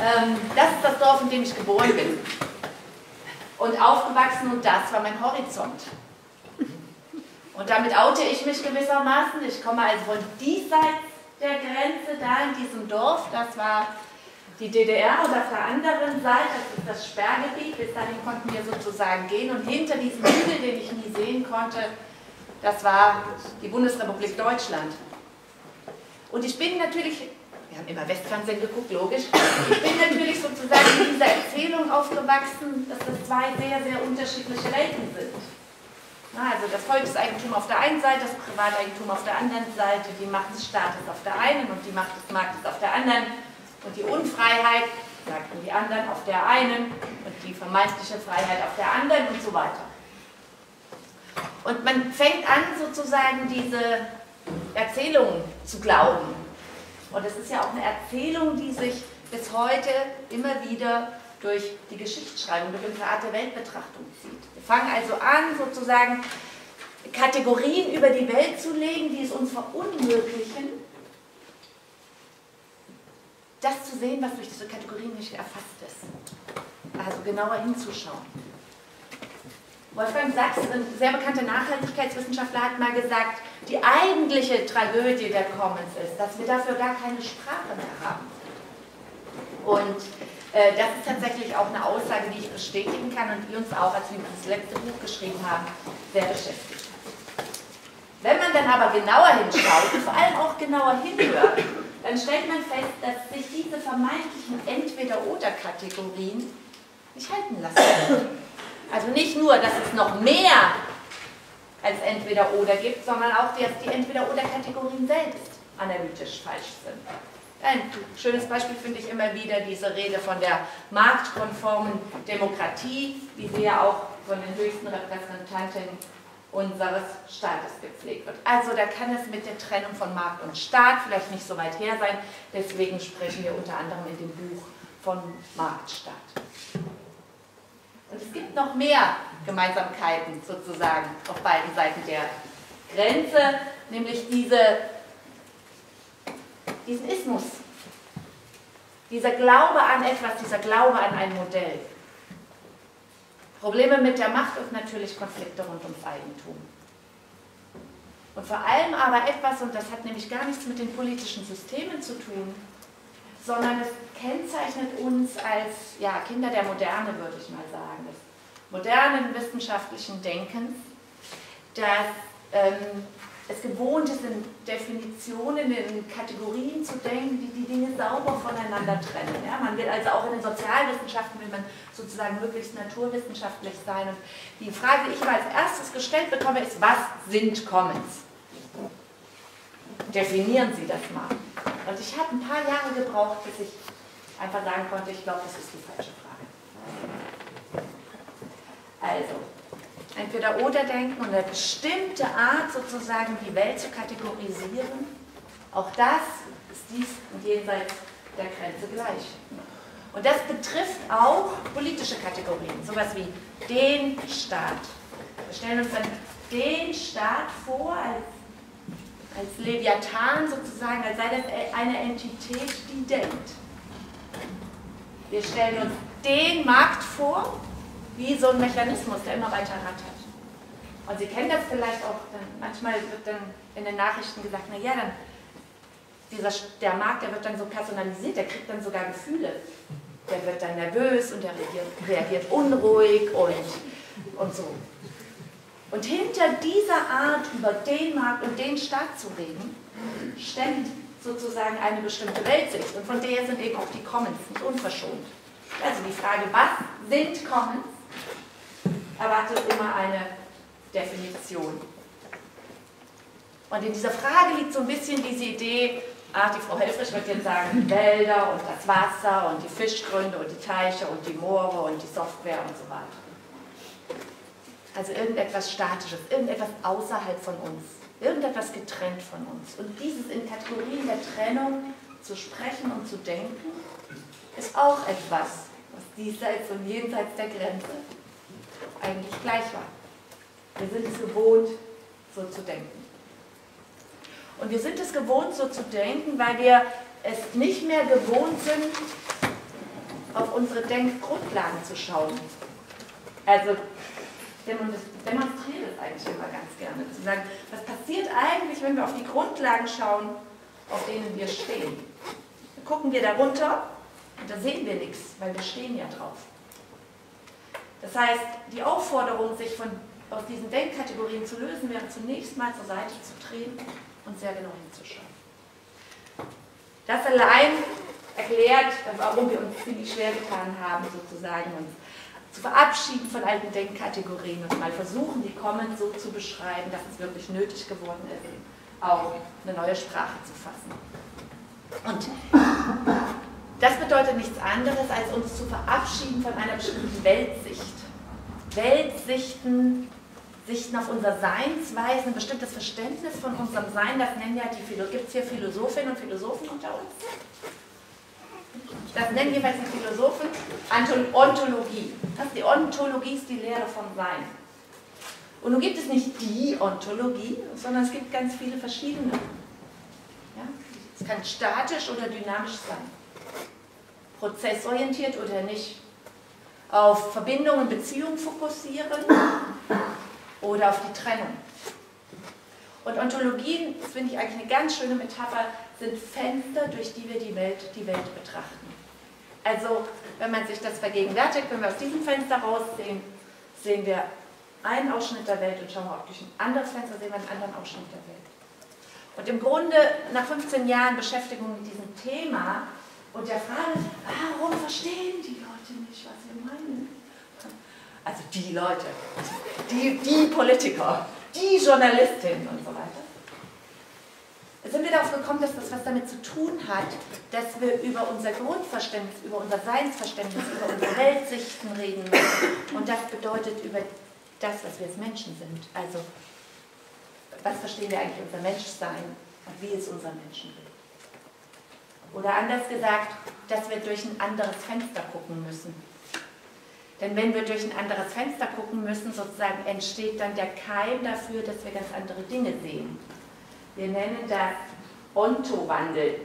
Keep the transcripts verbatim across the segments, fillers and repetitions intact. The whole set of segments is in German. Ähm, das ist das Dorf, in dem ich geboren bin und aufgewachsen, und das war mein Horizont. Und damit oute ich mich gewissermaßen. Ich komme also von diesseits der Grenze, da in diesem Dorf, das war die D D R, und auf der anderen Seite, das ist das Sperrgebiet, bis dahin konnten wir sozusagen gehen, und hinter diesem Hügel, den ich nie sehen konnte, das war die Bundesrepublik Deutschland. Und ich bin natürlich, wir haben immer Westfernsehen geguckt, logisch, ich bin natürlich sozusagen in dieser Erzählung aufgewachsen, dass das zwei sehr, sehr unterschiedliche Welten sind. Also das Volkseigentum auf der einen Seite, das Privateigentum auf der anderen Seite, die Macht des Staates auf der einen und die Macht des Marktes auf der anderen, und die Unfreiheit, sagten die anderen, auf der einen und die vermeintliche Freiheit auf der anderen und so weiter. Und man fängt an, sozusagen diese Erzählung zu glauben. Und es ist ja auch eine Erzählung, die sich bis heute immer wieder durch die Geschichtsschreibung, durch unsere Art der Weltbetrachtung zieht. Wir fangen also an, sozusagen Kategorien über die Welt zu legen, die es uns verunmöglichen, das zu sehen, was durch diese Kategorien nicht erfasst ist. Also genauer hinzuschauen. Wolfgang Sachs, ein sehr bekannter Nachhaltigkeitswissenschaftler, hat mal gesagt, die eigentliche Tragödie der Commons ist, dass wir dafür gar keine Sprache mehr haben. Und äh, das ist tatsächlich auch eine Aussage, die ich bestätigen kann und die uns auch, als wir das letzte Buch geschrieben haben, sehr beschäftigt hat. Wenn man dann aber genauer hinschaut und vor allem auch genauer hinhört, dann stellt man fest, dass sich diese vermeintlichen Entweder-Oder-Kategorien nicht halten lassen. Also nicht nur, dass es noch mehr als Entweder-Oder gibt, sondern auch, dass die Entweder-Oder-Kategorien selbst analytisch falsch sind. Ein schönes Beispiel finde ich immer wieder diese Rede von der marktkonformen Demokratie, wie sie ja auch von den höchsten Repräsentanten unseres Staates gepflegt wird. Also da kann es mit der Trennung von Markt und Staat vielleicht nicht so weit her sein, deswegen sprechen wir unter anderem in dem Buch von Marktstaat. Und es gibt noch mehr Gemeinsamkeiten sozusagen auf beiden Seiten der Grenze, nämlich diese, diesen Ismus, dieser Glaube an etwas, dieser Glaube an ein Modell. Probleme mit der Macht und natürlich Konflikte rund ums Eigentum. Und vor allem aber etwas, und das hat nämlich gar nichts mit den politischen Systemen zu tun, sondern es kennzeichnet uns als ja, Kinder der Moderne, würde ich mal sagen, des modernen wissenschaftlichen Denkens, dass ähm, es gewohnt ist, in Definitionen, in Kategorien zu denken, die die Dinge sauber voneinander trennen. Ja, man will also auch in den Sozialwissenschaften, will man sozusagen möglichst naturwissenschaftlich sein. Und die Frage, die ich immer als erstes gestellt bekomme, ist, was sind Commons? Definieren Sie das mal. Und ich habe ein paar Jahre gebraucht, bis ich einfach sagen konnte, ich glaube, das ist die falsche Frage. Also, entweder oder denken und eine bestimmte Art, sozusagen die Welt zu kategorisieren, auch das ist dies und jenseits der Grenze gleich. Und das betrifft auch politische Kategorien, sowas wie den Staat. Wir stellen uns dann den Staat vor als als Leviathan sozusagen, als sei das eine Entität, die denkt. Wir stellen uns den Markt vor, wie so ein Mechanismus, der immer weiter rattert. Und Sie kennen das vielleicht auch, dann, manchmal wird dann in den Nachrichten gesagt, naja, dann, dieser, der Markt, der wird dann so personalisiert, der kriegt dann sogar Gefühle. Der wird dann nervös und der reagiert unruhig und, und so. Und hinter dieser Art, über den Markt und den Staat zu reden, stemmt sozusagen eine bestimmte Weltsicht. Und von der sind eben auch die Commons nicht unverschont. Also die Frage, was sind Commons, erwartet immer eine Definition. Und in dieser Frage liegt so ein bisschen diese Idee, ach, die Frau Helfrich wird jetzt sagen, die Wälder und das Wasser und die Fischgründe und die Teiche und die Moore und die Software und so weiter. Also irgendetwas Statisches, irgendetwas außerhalb von uns, irgendetwas getrennt von uns. Und dieses in Kategorien der Trennung zu sprechen und zu denken, ist auch etwas, was diesseits und jenseits der Grenze eigentlich gleich war. Wir sind es gewohnt, so zu denken. Und wir sind es gewohnt, so zu denken, weil wir es nicht mehr gewohnt sind, auf unsere Denkgrundlagen zu schauen. Also demonstriere es eigentlich immer ganz gerne, zu sagen, was passiert eigentlich, wenn wir auf die Grundlagen schauen, auf denen wir stehen. Dann gucken wir da runter und da sehen wir nichts, weil wir stehen ja drauf. Das heißt, die Aufforderung, sich von, aus diesen Denkkategorien zu lösen, wäre zunächst mal zur Seite zu drehen und sehr genau hinzuschauen. Das allein erklärt, warum wir uns ziemlich schwer getan haben, sozusagen uns zu verabschieden von alten Denkkategorien und mal versuchen, die Commons so zu beschreiben, dass es wirklich nötig geworden ist, auch eine neue Sprache zu fassen. Und das bedeutet nichts anderes, als uns zu verabschieden von einer bestimmten Weltsicht. Weltsichten, Sichten auf unser Seinsweisen, ein bestimmtes Verständnis von unserem Sein, das nennen ja die Philosophen, gibt es hier Philosophinnen und Philosophen unter uns? Das nennen jeweils die Philosophen Ontologie. Das ist die Ontologie, ist die Lehre vom Sein. Und nun gibt es nicht die Ontologie, sondern es gibt ganz viele verschiedene. Ja? Es kann statisch oder dynamisch sein, prozessorientiert oder nicht, auf Verbindung und Beziehung fokussieren oder auf die Trennung. Und Ontologien, das finde ich eigentlich eine ganz schöne Metapher, sind Fenster, durch die wir die Welt, die Welt betrachten. Also, wenn man sich das vergegenwärtigt, wenn wir aus diesem Fenster raussehen, sehen wir einen Ausschnitt der Welt und schauen wir auch durch ein anderes Fenster, sehen wir einen anderen Ausschnitt der Welt. Und im Grunde, nach fünfzehn Jahren Beschäftigung mit diesem Thema und der Frage, warum verstehen die Leute nicht, was wir meinen? Also die Leute, die, die Politiker, die Journalistin und so weiter. Sind wir darauf gekommen, dass das was damit zu tun hat, dass wir über unser Grundverständnis, über unser Seinsverständnis, über unsere Weltsichten reden müssen. Und das bedeutet über das, was wir als Menschen sind. Also, was verstehen wir eigentlich unser Menschsein und wie ist unser Menschenbild? Oder anders gesagt, dass wir durch ein anderes Fenster gucken müssen. Denn wenn wir durch ein anderes Fenster gucken müssen, sozusagen entsteht dann der Keim dafür, dass wir ganz andere Dinge sehen. Wir nennen das Ontowandel.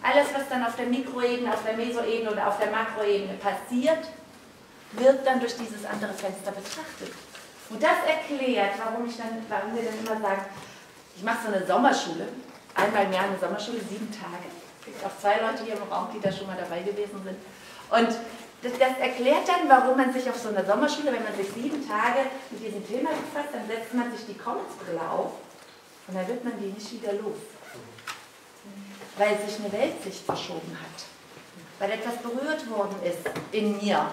Alles, was dann auf der Mikroebene, auf der Mesoebene oder auf der Makroebene passiert, wird dann durch dieses andere Fenster betrachtet. Und das erklärt, warum, ich dann, warum wir dann immer sagen, ich mache so eine Sommerschule, einmal im Jahr eine Sommerschule, sieben Tage. Es gibt auch zwei Leute hier im Raum, die da schon mal dabei gewesen sind. Und das, das erklärt dann, warum man sich auf so einer Sommerschule, wenn man sich sieben Tage mit diesem Thema befasst, dann setzt man sich die Commons-Brille auf. Und dann wird man die nicht wieder los, weil sich eine Weltsicht verschoben hat, weil etwas berührt worden ist in mir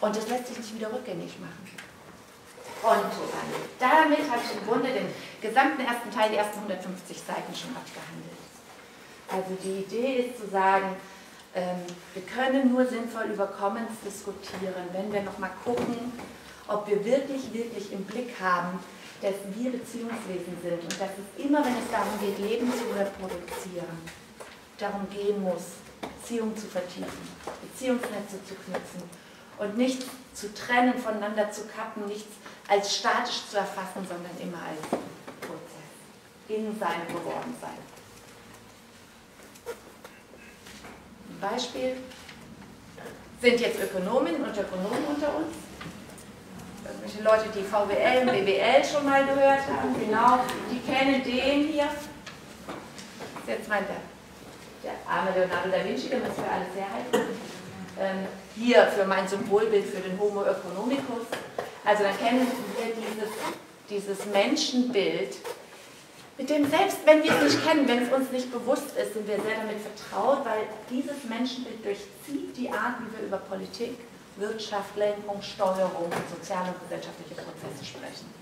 und das lässt sich nicht wieder rückgängig machen. Und damit habe ich im Grunde den gesamten ersten Teil, die ersten hundertfünfzig Seiten schon abgehandelt. Also die Idee ist zu sagen, wir können nur sinnvoll über Commons diskutieren, wenn wir nochmal gucken, ob wir wirklich, wirklich im Blick haben, dass wir Beziehungswesen sind und dass es immer, wenn es darum geht, Leben zu reproduzieren, darum gehen muss, Beziehungen zu vertiefen, Beziehungsnetze zu knüpfen und nichts zu trennen, voneinander zu kappen, nichts als statisch zu erfassen, sondern immer als Prozess, in sein geworden sein. Ein Beispiel sind jetzt Ökonominnen und Ökonomen unter uns. Irgendwelche Leute, die V W L und B W L schon mal gehört haben, genau, die kennen den hier. Das ist jetzt mal der, der arme Leonardo da Vinci, der muss für alles herhalten. Ähm, hier für mein Symbolbild für den Homo economicus. Also dann kennen wir dieses, dieses Menschenbild, mit dem selbst, wenn wir es nicht kennen, wenn es uns nicht bewusst ist, sind wir sehr damit vertraut, weil dieses Menschenbild durchzieht die Art, wie wir über Politik, Wirtschaft, Lenkung, Steuerung und soziale und gesellschaftliche Prozesse sprechen.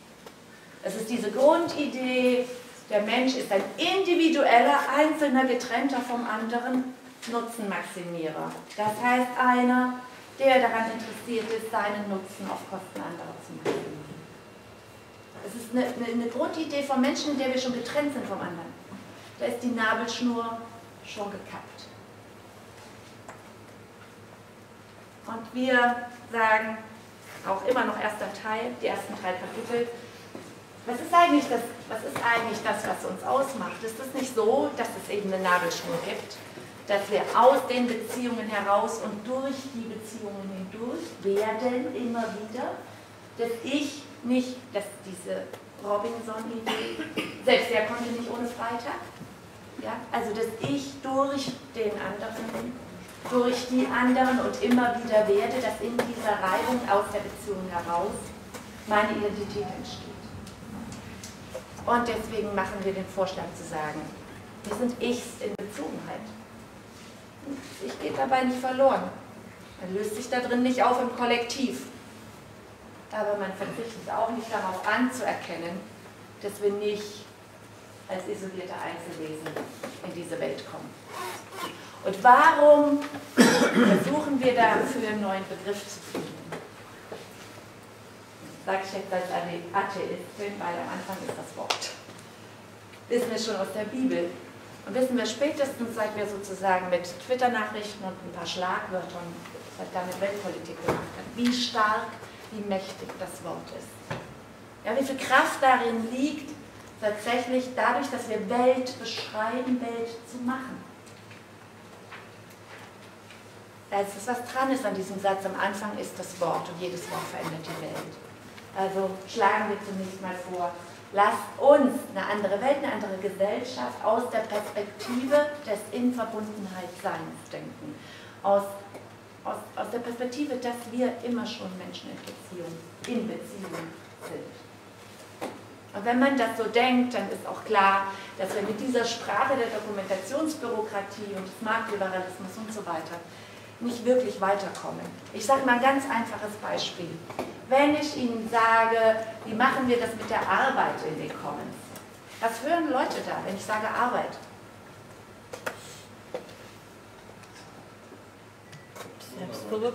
Es ist diese Grundidee, der Mensch ist ein individueller, einzelner, getrennter vom anderen Nutzenmaximierer. Das heißt, einer, der daran interessiert ist, seinen Nutzen auf Kosten anderer zu maximieren. Es ist eine, eine, eine Grundidee vom Menschen, in der wir schon getrennt sind vom anderen. Da ist die Nabelschnur schon gekappt. Und wir sagen, auch immer noch erster Teil, die ersten drei Kapitel, was ist eigentlich das, was ist eigentlich das, was uns ausmacht? Ist es nicht so, dass es eben eine Nabelschnur gibt, dass wir aus den Beziehungen heraus und durch die Beziehungen hindurch werden immer wieder, dass ich nicht, dass diese Robinson-Idee, selbst der konnte nicht ohne Freitag, ja, also dass ich durch den anderen, durch die anderen und immer wieder werde, dass in dieser Reibung aus der Beziehung heraus meine Identität entsteht. Und deswegen machen wir den Vorschlag zu sagen, wir sind Ichs in Bezogenheit. Ich gehe dabei nicht verloren. Man löst sich da drin nicht auf im Kollektiv. Aber man verzichtet auch nicht darauf anzuerkennen, dass wir nicht als isolierte Einzelwesen in diese Welt kommen. Und warum versuchen wir dafür einen neuen Begriff zu finden? Sage ich jetzt als Atheistin, weil am Anfang ist das Wort. Wissen wir schon aus der Bibel. Und wissen wir spätestens, seit wir sozusagen mit Twitter-Nachrichten und ein paar Schlagwörtern, was damit Weltpolitik gemacht hat, wie stark, wie mächtig das Wort ist. Ja, wie viel Kraft darin liegt, tatsächlich dadurch, dass wir Welt beschreiben, Welt zu machen. Da ist das, was dran ist an diesem Satz, am Anfang ist das Wort und jedes Wort verändert die Welt. Also schlagen wir zunächst mal vor, lasst uns eine andere Welt, eine andere Gesellschaft aus der Perspektive des Inverbundenheitseins denken. Aus, aus, aus der Perspektive, dass wir immer schon Menschen in Beziehung, in Beziehung sind. Und wenn man das so denkt, dann ist auch klar, dass wir mit dieser Sprache der Dokumentationsbürokratie und des Marktliberalismus und so weiter nicht wirklich weiterkommen. Ich sage mal ein ganz einfaches Beispiel. Wenn ich Ihnen sage, wie machen wir das mit der Arbeit in den Commons? Was hören Leute da, wenn ich sage Arbeit?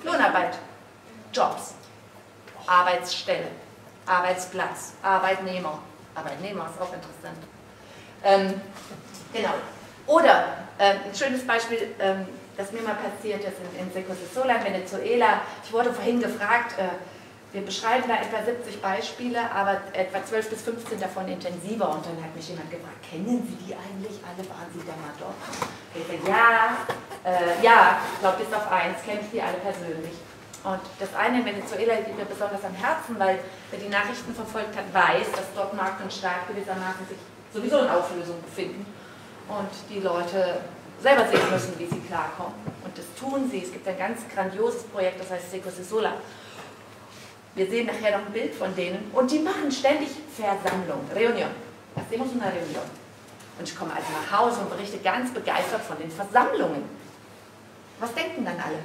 Lohnarbeit, Jobs, Arbeitsstelle, Arbeitsplatz, Arbeitnehmer. Arbeitnehmer ist auch interessant. Ähm, genau. Oder ähm, ein schönes Beispiel, ähm, das mir mal passiert ist in, in Cecosesola, in Venezuela. Ich wurde vorhin gefragt, äh, wir beschreiben da etwa siebzig Beispiele, aber etwa zwölf bis fünfzehn davon intensiver. Und dann hat mich jemand gefragt, kennen Sie die eigentlich alle? Waren Sie da mal dort? Ich sage, ja, äh, ja, ich glaube bis auf eins, kenne ich die alle persönlich. Und das eine in Venezuela liegt mir besonders am Herzen, weil wer die Nachrichten verfolgt hat, weiß, dass dort Markt und Staat gewissermaßen sich sowieso in Auflösung befinden. Und die Leute selber sehen müssen, wie sie klarkommen. Und das tun sie. Es gibt ein ganz grandioses Projekt, das heißt Cecosesola. Wir sehen nachher noch ein Bild von denen. Und die machen ständig Versammlung, Reunion. Hacemos una reunión. Und ich komme also nach Hause und berichte ganz begeistert von den Versammlungen. Was denken dann alle?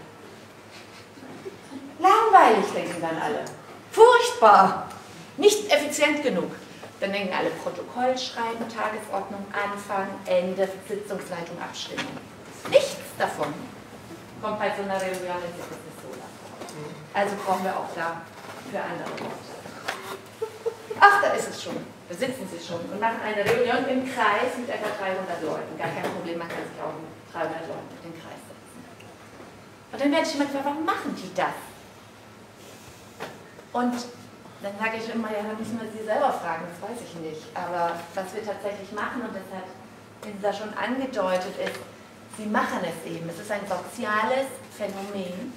Langweilig, denken dann alle. Furchtbar. Nicht effizient genug. Dann denken alle Protokoll schreiben, Tagesordnung, Anfang, Ende, Sitzungsleitung, Abstimmung. Nichts davon kommt bei so einer Reunion in Cecosesola. Also brauchen wir auch da für andere Leute. Ach, da ist es schon. Da sitzen sie schon und machen eine Reunion im Kreis mit etwa dreihundert Leuten. Gar kein Problem, man kann sich auch mit dreihundert Leuten in den Kreis setzen. Und dann werde ich immer fragen, warum machen die das? Und dann sage ich immer, ja, dann müssen wir sie selber fragen, das weiß ich nicht. Aber was wir tatsächlich machen, und das hat Insa schon angedeutet, ist, sie machen es eben. Es ist ein soziales Phänomen,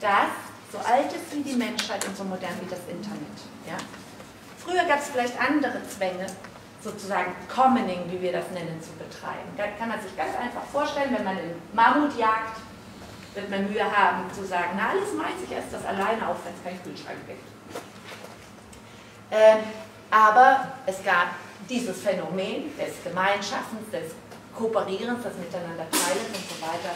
das so alt ist wie die Menschheit und so modern wie das Internet. Ja? Früher gab es vielleicht andere Zwänge, sozusagen Commoning, wie wir das nennen, zu betreiben. Da kann man sich ganz einfach vorstellen, wenn man einen Mammut jagt, wird man Mühe haben zu sagen, na alles meins, ich esse das alleine auf, wenn es keinen Kühlschrank gibt. Ähm, aber es gab dieses Phänomen des Gemeinschaftens, des Kooperierens, des Miteinander teilen und so weiter,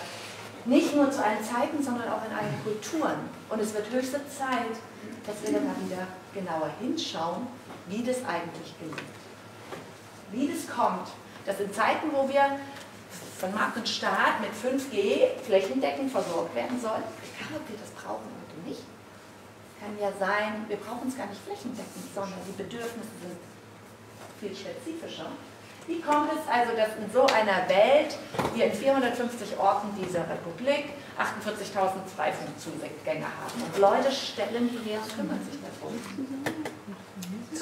nicht nur zu allen Zeiten, sondern auch in allen Kulturen. Und es wird höchste Zeit, dass wir dann mal wieder genauer hinschauen, wie das eigentlich gelingt. Wie das kommt, dass in Zeiten, wo wir von Markt und Staat mit fünf G flächendeckend versorgt werden sollen, egal ob wir das brauchen oder nicht, kann ja sein, wir brauchen es gar nicht flächendeckend, sondern die Bedürfnisse sind viel spezifischer. Wie kommt es also, dass in so einer Welt, wir in vierhundertfünfzig Orten dieser Republik achtundvierzigtausend Freifunk-Zugänge haben? Und Leute stellen die her, kümmern sich darum.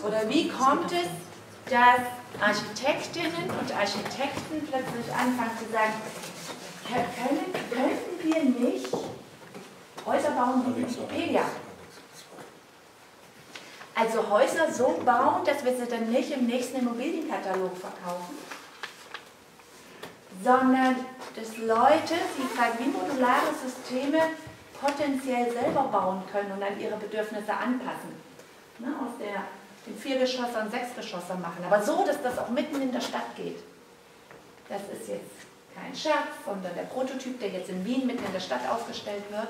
Oder wie kommt es, dass Architektinnen und Architekten plötzlich anfangen zu sagen, können, könnten wir nicht Häuser bauen wie Wikipedia? Also Häuser so bauen, dass wir sie dann nicht im nächsten Immobilienkatalog verkaufen, sondern dass Leute, die gerade wie modulare Systeme potenziell selber bauen können und an ihre Bedürfnisse anpassen. Ne, aus der, den Viergeschosser und Sechsgeschosser machen, aber so, dass das auch mitten in der Stadt geht. Das ist jetzt kein Scherz, sondern der Prototyp, der jetzt in Wien mitten in der Stadt aufgestellt wird,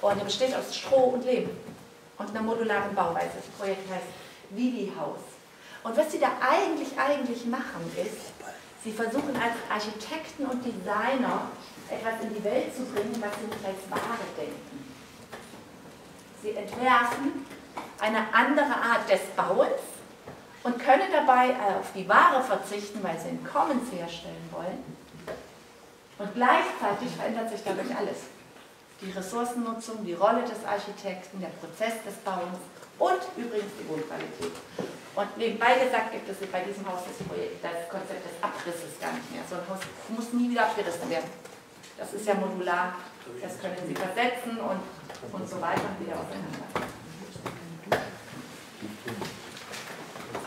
und der besteht aus Stroh und Lehm und einer modularen Bauweise. Das Projekt heißt Vivi Haus. Und was sie da eigentlich, eigentlich machen, ist, sie versuchen als Architekten und Designer etwas in die Welt zu bringen, was sie nicht als Ware denken. Sie entwerfen eine andere Art des Bauens und können dabei auf die Ware verzichten, weil sie in Commons herstellen wollen. Und gleichzeitig verändert sich dadurch alles. Die Ressourcennutzung, die Rolle des Architekten, der Prozess des Bauens und übrigens die Wohnqualität. Und nebenbei gesagt gibt es bei diesem Haus das Projekt, das Konzept des Abrisses gar nicht mehr. So ein Haus muss nie wieder abgerissen werden. Das ist ja modular, das können Sie versetzen und, und so weiter und wieder auseinander.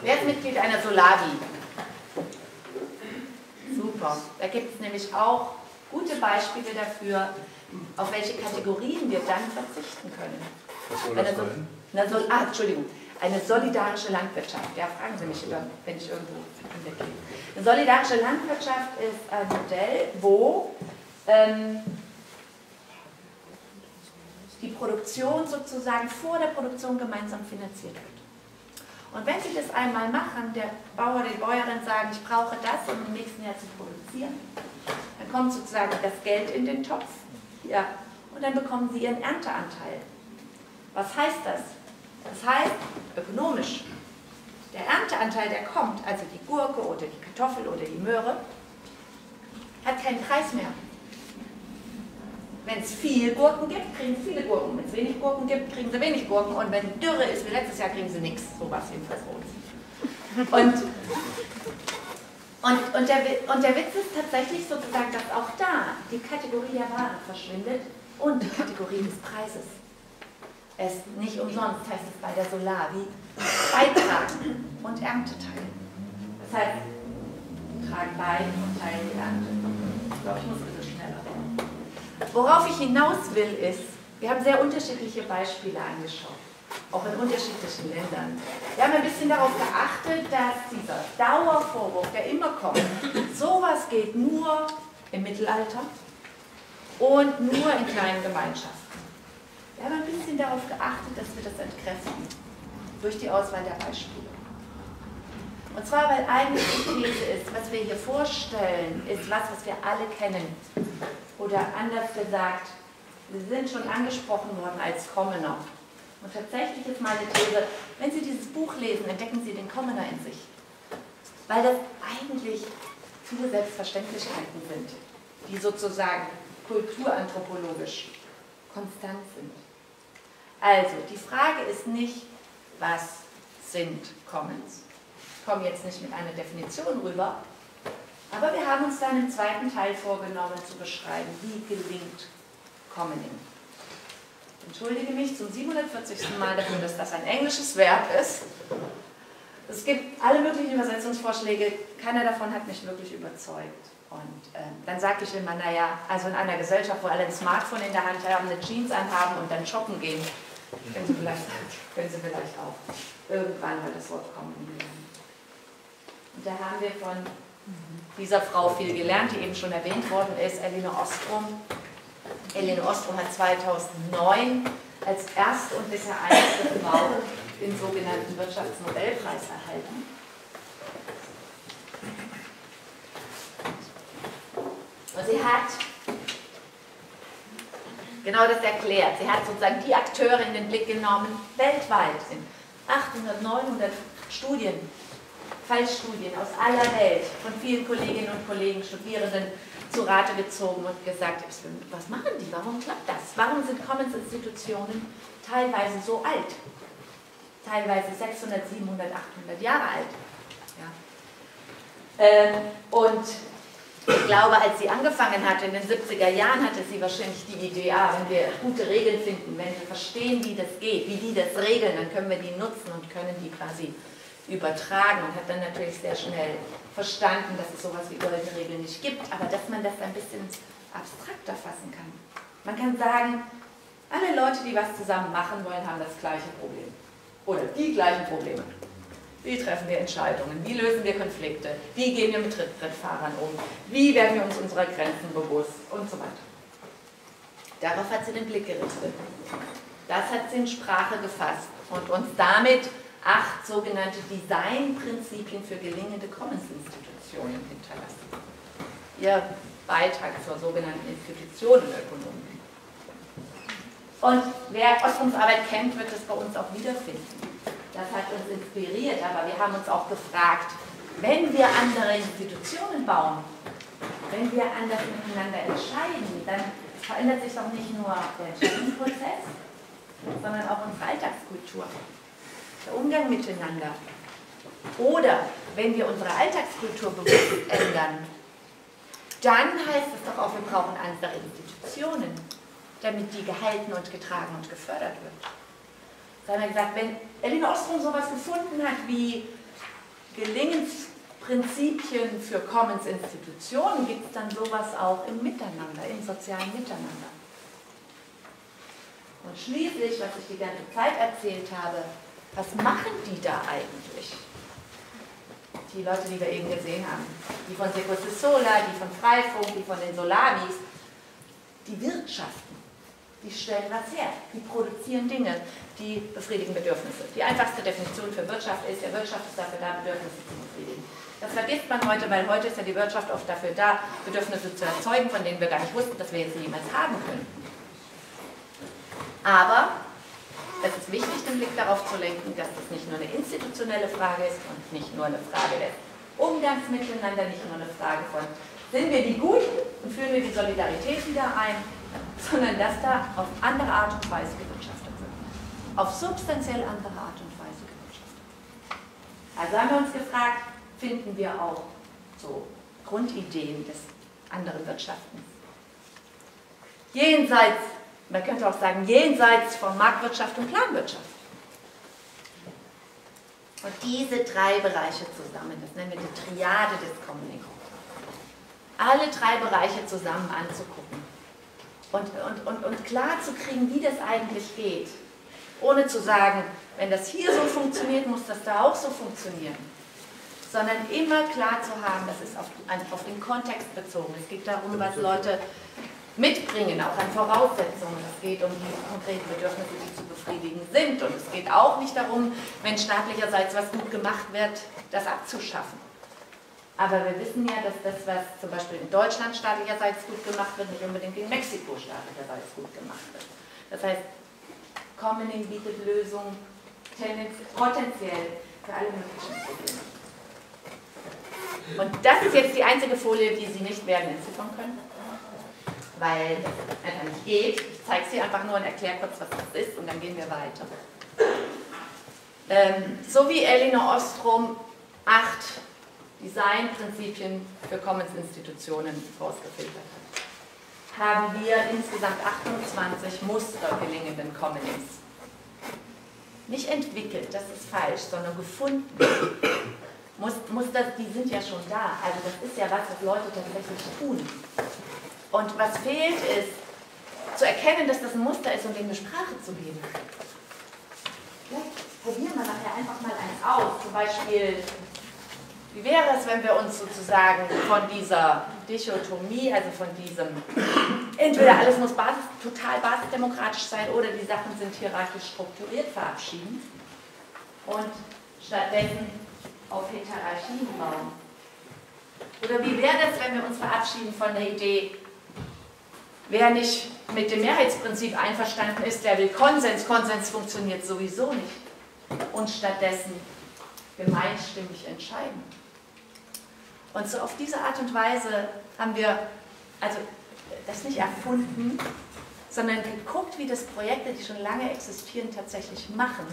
Wer ist Mitglied einer SoLaWi? Super. Da gibt es nämlich auch gute Beispiele dafür, auf welche Kategorien wir dann verzichten können. Was soll das eine, so eine, so ah, Entschuldigung. Eine solidarische Landwirtschaft. Ja, fragen Sie mich, über, wenn ich irgendwo hinweggehe. Eine solidarische Landwirtschaft ist ein Modell, wo ähm, die Produktion sozusagen vor der Produktion gemeinsam finanziert wird. Und wenn Sie das einmal machen, der Bauer, die Bäuerin sagen, ich brauche das, um im nächsten Jahr zu produzieren, dann kommt sozusagen das Geld in den Topf, ja, und dann bekommen Sie Ihren Ernteanteil. Was heißt das? Das heißt, ökonomisch, der Ernteanteil, der kommt, also die Gurke oder die Kartoffel oder die Möhre, hat keinen Preis mehr. Wenn es viel Gurken gibt, kriegen sie viele Gurken. Wenn es wenig Gurken gibt, kriegen sie wenig Gurken. Und wenn Dürre ist wie letztes Jahr, kriegen sie nichts. So was jedenfalls bei uns. Und, und, und, der, und der Witz ist tatsächlich sozusagen, dass auch da die Kategorie der Ware verschwindet und die Kategorie des Preises. Es nicht umsonst heißt es bei der SoLaWi, beitragen und Ernte teilen. Das heißt, tragen bei und teilen die Ernte. Ich glaube, ich muss ein bisschen schneller werden. Worauf ich hinaus will ist, wir haben sehr unterschiedliche Beispiele angeschaut, auch in unterschiedlichen Ländern. Wir haben ein bisschen darauf geachtet, dass dieser Dauervorwurf, der immer kommt, sowas geht nur im Mittelalter und nur in kleinen Gemeinschaften. Wir haben ein bisschen darauf geachtet, dass wir das entkräften, durch die Auswahl der Beispiele. Und zwar, weil eigentlich die These ist, was wir hier vorstellen, ist was, was wir alle kennen. Oder anders gesagt, wir sind schon angesprochen worden als Commoner. Und tatsächlich ist meine These, wenn Sie dieses Buch lesen, entdecken Sie den Commoner in sich. Weil das eigentlich viele Selbstverständlichkeiten sind, die sozusagen kulturanthropologisch konstant sind. Also, die Frage ist nicht, was sind Commons? Ich komme jetzt nicht mit einer Definition rüber, aber wir haben uns dann im zweiten Teil vorgenommen zu beschreiben, wie gelingt Commoning. Ich entschuldige mich zum siebenhundertvierzigsten Mal dafür, dass das ein englisches Verb ist. Es gibt alle möglichen Übersetzungsvorschläge, keiner davon hat mich wirklich überzeugt. Und äh, dann sagte ich immer, naja, also in einer Gesellschaft, wo alle ein Smartphone in der Hand haben, eine Jeans anhaben und dann shoppen gehen, können Sie vielleicht, können Sie vielleicht auch irgendwann mal das Wort Commoning lernen. Und da haben wir von dieser Frau viel gelernt, die eben schon erwähnt worden ist, Elinor Ostrom. Elinor Ostrom hat zweitausendneun als erste und bisher einzige Frau den sogenannten Wirtschaftsnobelpreis erhalten. Und sie hat genau das erklärt. Sie hat sozusagen die Akteure in den Blick genommen, weltweit in achthundert, neunhundert Studien, Fallstudien aus aller Welt von vielen Kolleginnen und Kollegen, Studierenden zu Rate gezogen und gesagt, was machen die, warum klappt das? Warum sind Commons-Institutionen teilweise so alt? Teilweise sechshundert, siebenhundert, achthundert Jahre alt. Ja. Und Ich glaube, als sie angefangen hatte in den siebziger Jahren, hatte sie wahrscheinlich die Idee, ah, wenn wir gute Regeln finden, wenn wir verstehen, wie das geht, wie die das regeln, dann können wir die nutzen und können die quasi übertragen, und hat dann natürlich sehr schnell verstanden, dass es sowas wie goldene Regeln nicht gibt, aber dass man das ein bisschen abstrakter fassen kann. Man kann sagen, alle Leute, die was zusammen machen wollen, haben das gleiche Problem oder die gleichen Probleme. Wie treffen wir Entscheidungen? Wie lösen wir Konflikte? Wie gehen wir mit Trittbrettfahrern um? Wie werden wir uns unserer Grenzen bewusst? Und so weiter. Darauf hat sie den Blick gerichtet. Das hat sie in Sprache gefasst und uns damit acht sogenannte Designprinzipien für gelingende Commons-Institutionen hinterlassen. Ihr Beitrag zur sogenannten Institutionenökonomie. Und wer Ostroms Arbeit kennt, wird das bei uns auch wiederfinden. Das hat uns inspiriert, aber wir haben uns auch gefragt, wenn wir andere Institutionen bauen, wenn wir anders miteinander entscheiden, dann verändert sich doch nicht nur der Entscheidungsprozess, sondern auch unsere Alltagskultur, der Umgang miteinander. Oder wenn wir unsere Alltagskultur bewusst ändern, dann heißt es doch auch, wir brauchen andere Institutionen, damit die gehalten und getragen und gefördert wird. Da haben wir gesagt, wenn Elinor Ostrom sowas gefunden hat wie Gelingensprinzipien für Commons-Institutionen, gibt es dann sowas auch im Miteinander, im sozialen Miteinander. Und schließlich, was ich die ganze Zeit erzählt habe, was machen die da eigentlich? Die Leute, die wir eben gesehen haben, die von Cecosesola, die von Freifunk, die von den SoLaWis, die wirtschaften. Die stellen was her, die produzieren Dinge, die befriedigen Bedürfnisse. Die einfachste Definition für Wirtschaft ist, ja, Wirtschaft ist dafür da, Bedürfnisse zu befriedigen. Das vergisst man heute, weil heute ist ja die Wirtschaft oft dafür da, Bedürfnisse zu erzeugen, von denen wir gar nicht wussten, dass wir jetzt jemals haben können. Aber es ist wichtig, den Blick darauf zu lenken, dass es nicht nur eine institutionelle Frage ist und nicht nur eine Frage des Umgangs miteinander, nicht nur eine Frage von, sind wir die Guten und führen wir die Solidarität wieder ein, sondern dass da auf andere Art und Weise gewirtschaftet wird. Auf substanziell andere Art und Weise gewirtschaftet wird. Also haben wir uns gefragt, finden wir auch so Grundideen des anderen Wirtschaftens. Jenseits, man könnte auch sagen, jenseits von Marktwirtschaft und Planwirtschaft. Und diese drei Bereiche zusammen, das nennen wir die Triade des Kommunikums. Alle drei Bereiche zusammen anzugucken. Und, und, und klar zu kriegen, wie das eigentlich geht, ohne zu sagen, wenn das hier so funktioniert, muss das da auch so funktionieren, sondern immer klar zu haben, das ist auf, auf den Kontext bezogen, es geht darum, was Leute mitbringen, auch an Voraussetzungen, es geht um die konkreten Bedürfnisse, die zu befriedigen sind, und es geht auch nicht darum, wenn staatlicherseits was gut gemacht wird, das abzuschaffen. Aber wir wissen ja, dass das, was zum Beispiel in Deutschland staatlicherseits gut gemacht wird, nicht unbedingt in Mexiko staatlicherseits gut gemacht wird. Das heißt, Commoning bietet Lösungen potenziell für alle möglichen Probleme. Und das ist jetzt die einzige Folie, die Sie nicht werden entziffern können, weil es einfach nicht geht. Ich zeige sie einfach nur und erkläre kurz, was das ist, und dann gehen wir weiter. Ähm, so wie Elinor Ostrom acht Designprinzipien für Commons-Institutionen ausgefiltert hat, haben wir insgesamt achtundzwanzig Muster gelingenden Commons. Nicht entwickelt, das ist falsch, sondern gefunden. Muster, die sind ja schon da, also das ist ja was, was Leute tatsächlich tun. Und was fehlt ist, zu erkennen, dass das ein Muster ist und dem eine Sprache zu geben. Ja, probieren wir nachher einfach mal eins aus, zum Beispiel: Wie wäre es, wenn wir uns sozusagen von dieser Dichotomie, also von diesem, entweder alles muss basis, total basisdemokratisch sein oder die Sachen sind hierarchisch strukturiert, verabschieden und stattdessen auf Heterarchien bauen? Oder wie wäre es, wenn wir uns verabschieden von der Idee, wer nicht mit dem Mehrheitsprinzip einverstanden ist, der will Konsens, Konsens funktioniert sowieso nicht, und stattdessen gemeinstimmig entscheiden? Und so auf diese Art und Weise haben wir also das nicht erfunden, sondern geguckt, wie das Projekte, die schon lange existieren, tatsächlich machen.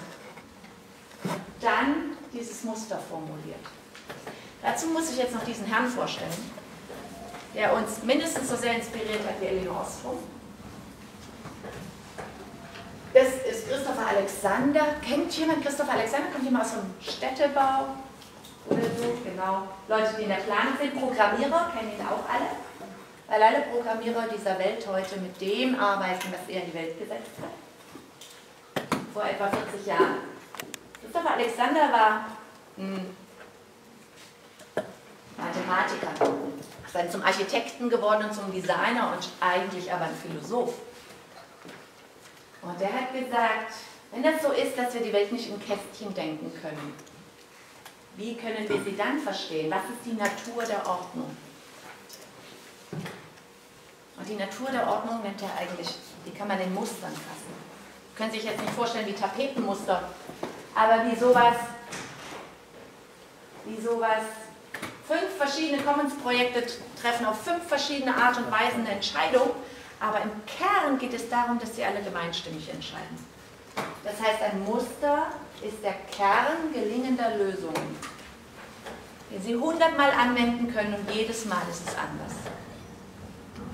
Und dann dieses Muster formuliert. Dazu muss ich jetzt noch diesen Herrn vorstellen. der uns mindestens so sehr inspiriert hat wie Elinor Ostrom. Das ist Christopher Alexander. Kennt jemand Christopher Alexander? Kommt jemand aus dem Städtebau oder so? Genau. Leute, die in der Planung sind, Programmierer, kennen ihn auch alle. Weil alle Programmierer dieser Welt heute mit dem arbeiten, was er in die Welt gesetzt hat. Vor etwa vierzig Jahren. Christopher Alexander war ein Mathematiker. Ist dann zum Architekten geworden und zum Designer und eigentlich aber ein Philosoph. Und der hat gesagt, wenn das so ist, dass wir die Welt nicht in Kästchen denken können, wie können wir sie dann verstehen? Was ist die Natur der Ordnung? Und die Natur der Ordnung nennt er eigentlich, die kann man in Mustern fassen. Sie können sich jetzt nicht vorstellen wie Tapetenmuster, aber wie sowas, wie sowas, fünf verschiedene Commons-Projekte treffen auf fünf verschiedene Art und Weisen eine Entscheidung. Aber im Kern geht es darum, dass sie alle gemeinstimmig entscheiden. Das heißt, ein Muster ist der Kern gelingender Lösungen, den Sie hundertmal anwenden können und jedes Mal ist es anders.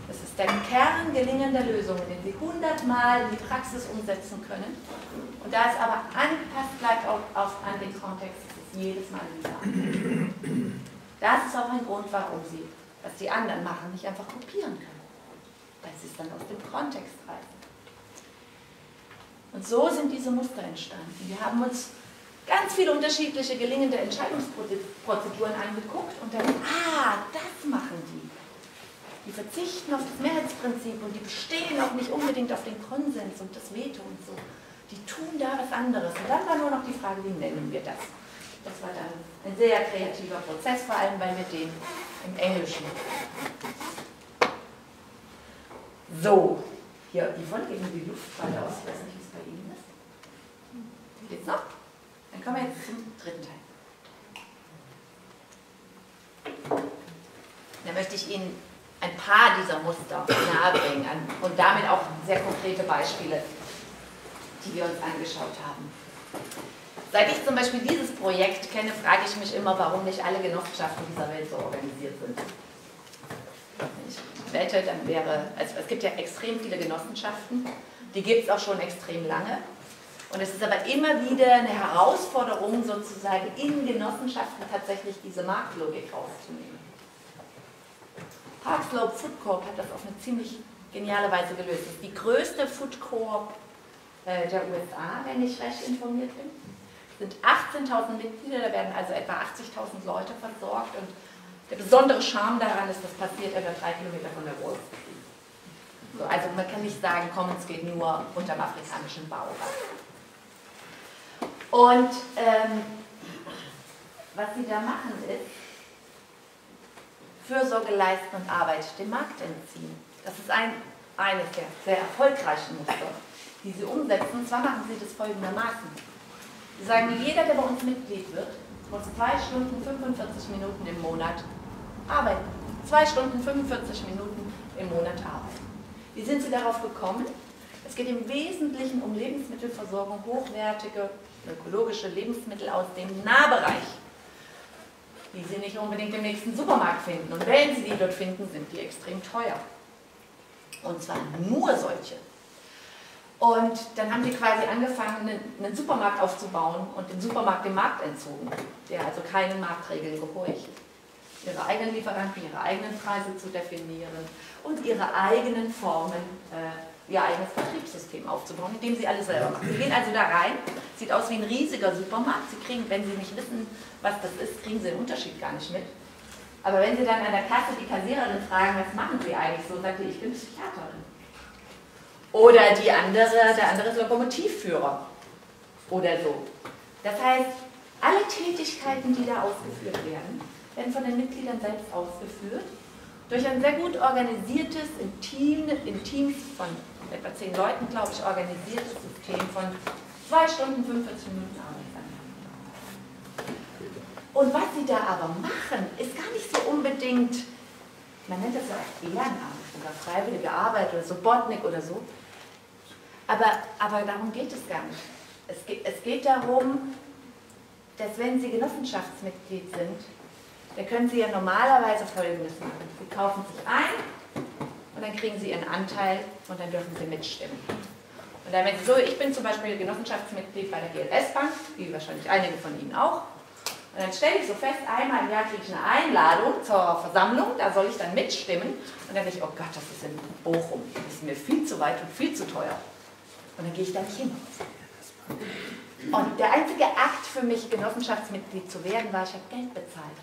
Das ist der Kern gelingender Lösungen, den Sie hundertmal in die Praxis umsetzen können. Und da es aber angepasst bleibt auf, auf, an den Kontext, ist es jedes Mal wieder anders. Das ist auch ein Grund, warum Sie, was die anderen machen, nicht einfach kopieren können. Weil sie es dann aus dem Kontext reißen. Und so sind diese Muster entstanden. Wir haben uns ganz viele unterschiedliche gelingende Entscheidungsprozeduren angeguckt und dann, ah, das machen die. Die verzichten auf das Mehrheitsprinzip und die bestehen auch nicht unbedingt auf den Konsens und das Veto und so. Die tun da was anderes. Und dann war nur noch die Frage, wie nennen wir das? Das war dann ein sehr kreativer Prozess, vor allem weil wir den im Englischen. So, hier, die wollen gegen die Luft gerade aus, ich weiß nicht, wie es bei Ihnen ist. Geht's noch? Dann kommen wir jetzt zum dritten Teil. Da möchte ich Ihnen ein paar dieser Muster nahebringen und damit auch sehr konkrete Beispiele, die wir uns angeschaut haben. Seit ich zum Beispiel dieses Projekt kenne, frage ich mich immer, warum nicht alle Genossenschaften dieser Welt so organisiert sind. Ich wette, dann wäre, also es gibt ja extrem viele Genossenschaften, die gibt es auch schon extrem lange. Und es ist aber immer wieder eine Herausforderung, sozusagen in Genossenschaften tatsächlich diese Marktlogik rauszunehmen. Park Slope Food Coop hat das auf eine ziemlich geniale Weise gelöst. Das ist die größte Food Coop der U S A, wenn ich recht informiert bin. Es sind achtzehntausend Mitglieder, da werden also etwa achtzigtausend Leute versorgt und der besondere Charme daran ist, das passiert etwa drei Kilometer von der Wurst. So, also man kann nicht sagen, Commons geht nur unter dem afrikanischen Bau. Und ähm, was sie da machen ist, Fürsorge leisten und Arbeit dem Markt entziehen. Das ist ein, eines der sehr erfolgreichen Muster, die sie umsetzen. Und zwar machen sie das folgendermaßen. Sie sagen, jeder, der bei uns Mitglied wird, muss zwei Stunden fünfundvierzig Minuten im Monat arbeiten. zwei Stunden fünfundvierzig Minuten im Monat arbeiten. Wie sind Sie darauf gekommen? Es geht im Wesentlichen um Lebensmittelversorgung, hochwertige, ökologische Lebensmittel aus dem Nahbereich, die Sie nicht unbedingt im nächsten Supermarkt finden. Und wenn Sie die dort finden, sind die extrem teuer. Und zwar nur solche. Und dann haben sie quasi angefangen, einen Supermarkt aufzubauen und den Supermarkt dem Markt entzogen, der also keinen Marktregeln gehorcht. Ihre eigenen Lieferanten, ihre eigenen Preise zu definieren und ihre eigenen Formen, äh, ihr eigenes Vertriebssystem aufzubauen, indem sie alles selber machen. Sie gehen also da rein, sieht aus wie ein riesiger Supermarkt. Sie kriegen, wenn sie nicht wissen, was das ist, kriegen sie den Unterschied gar nicht mit. Aber wenn sie dann an der Kasse die Kassiererin fragen, was machen sie eigentlich so, sagt sie, ich bin Psychiaterin. Oder die andere, der andere ist Lokomotivführer oder so. Das heißt, alle Tätigkeiten, die da ausgeführt werden, werden von den Mitgliedern selbst ausgeführt, durch ein sehr gut organisiertes, in, Team, in Teams von etwa zehn Leuten, glaube ich, organisiertes System von zwei Stunden fünfundvierzig Minuten Arbeit. Und was sie da aber machen, ist gar nicht so unbedingt, man nennt das ja auch Ehrenamt oder freiwillige Arbeit oder so, Botnik oder so. Aber, aber darum geht es gar nicht. Es geht, es geht darum, dass wenn Sie Genossenschaftsmitglied sind, Da können Sie ja normalerweise Folgendes machen. Sie kaufen sich ein und dann kriegen Sie Ihren Anteil und dann dürfen Sie mitstimmen. Und dann, wenn Sie so, ich bin zum Beispiel Genossenschaftsmitglied bei der G L S-Bank, wie wahrscheinlich einige von Ihnen auch, und dann stelle ich so fest, einmal im Jahr kriege ich eine Einladung zur Versammlung, da soll ich dann mitstimmen. Und dann denke ich, oh Gott, das ist in Bochum, das ist mir viel zu weit und viel zu teuer. Und dann gehe ich da nicht hin. Und der einzige Akt für mich, Genossenschaftsmitglied zu werden, war, ich habe Geld bezahlt.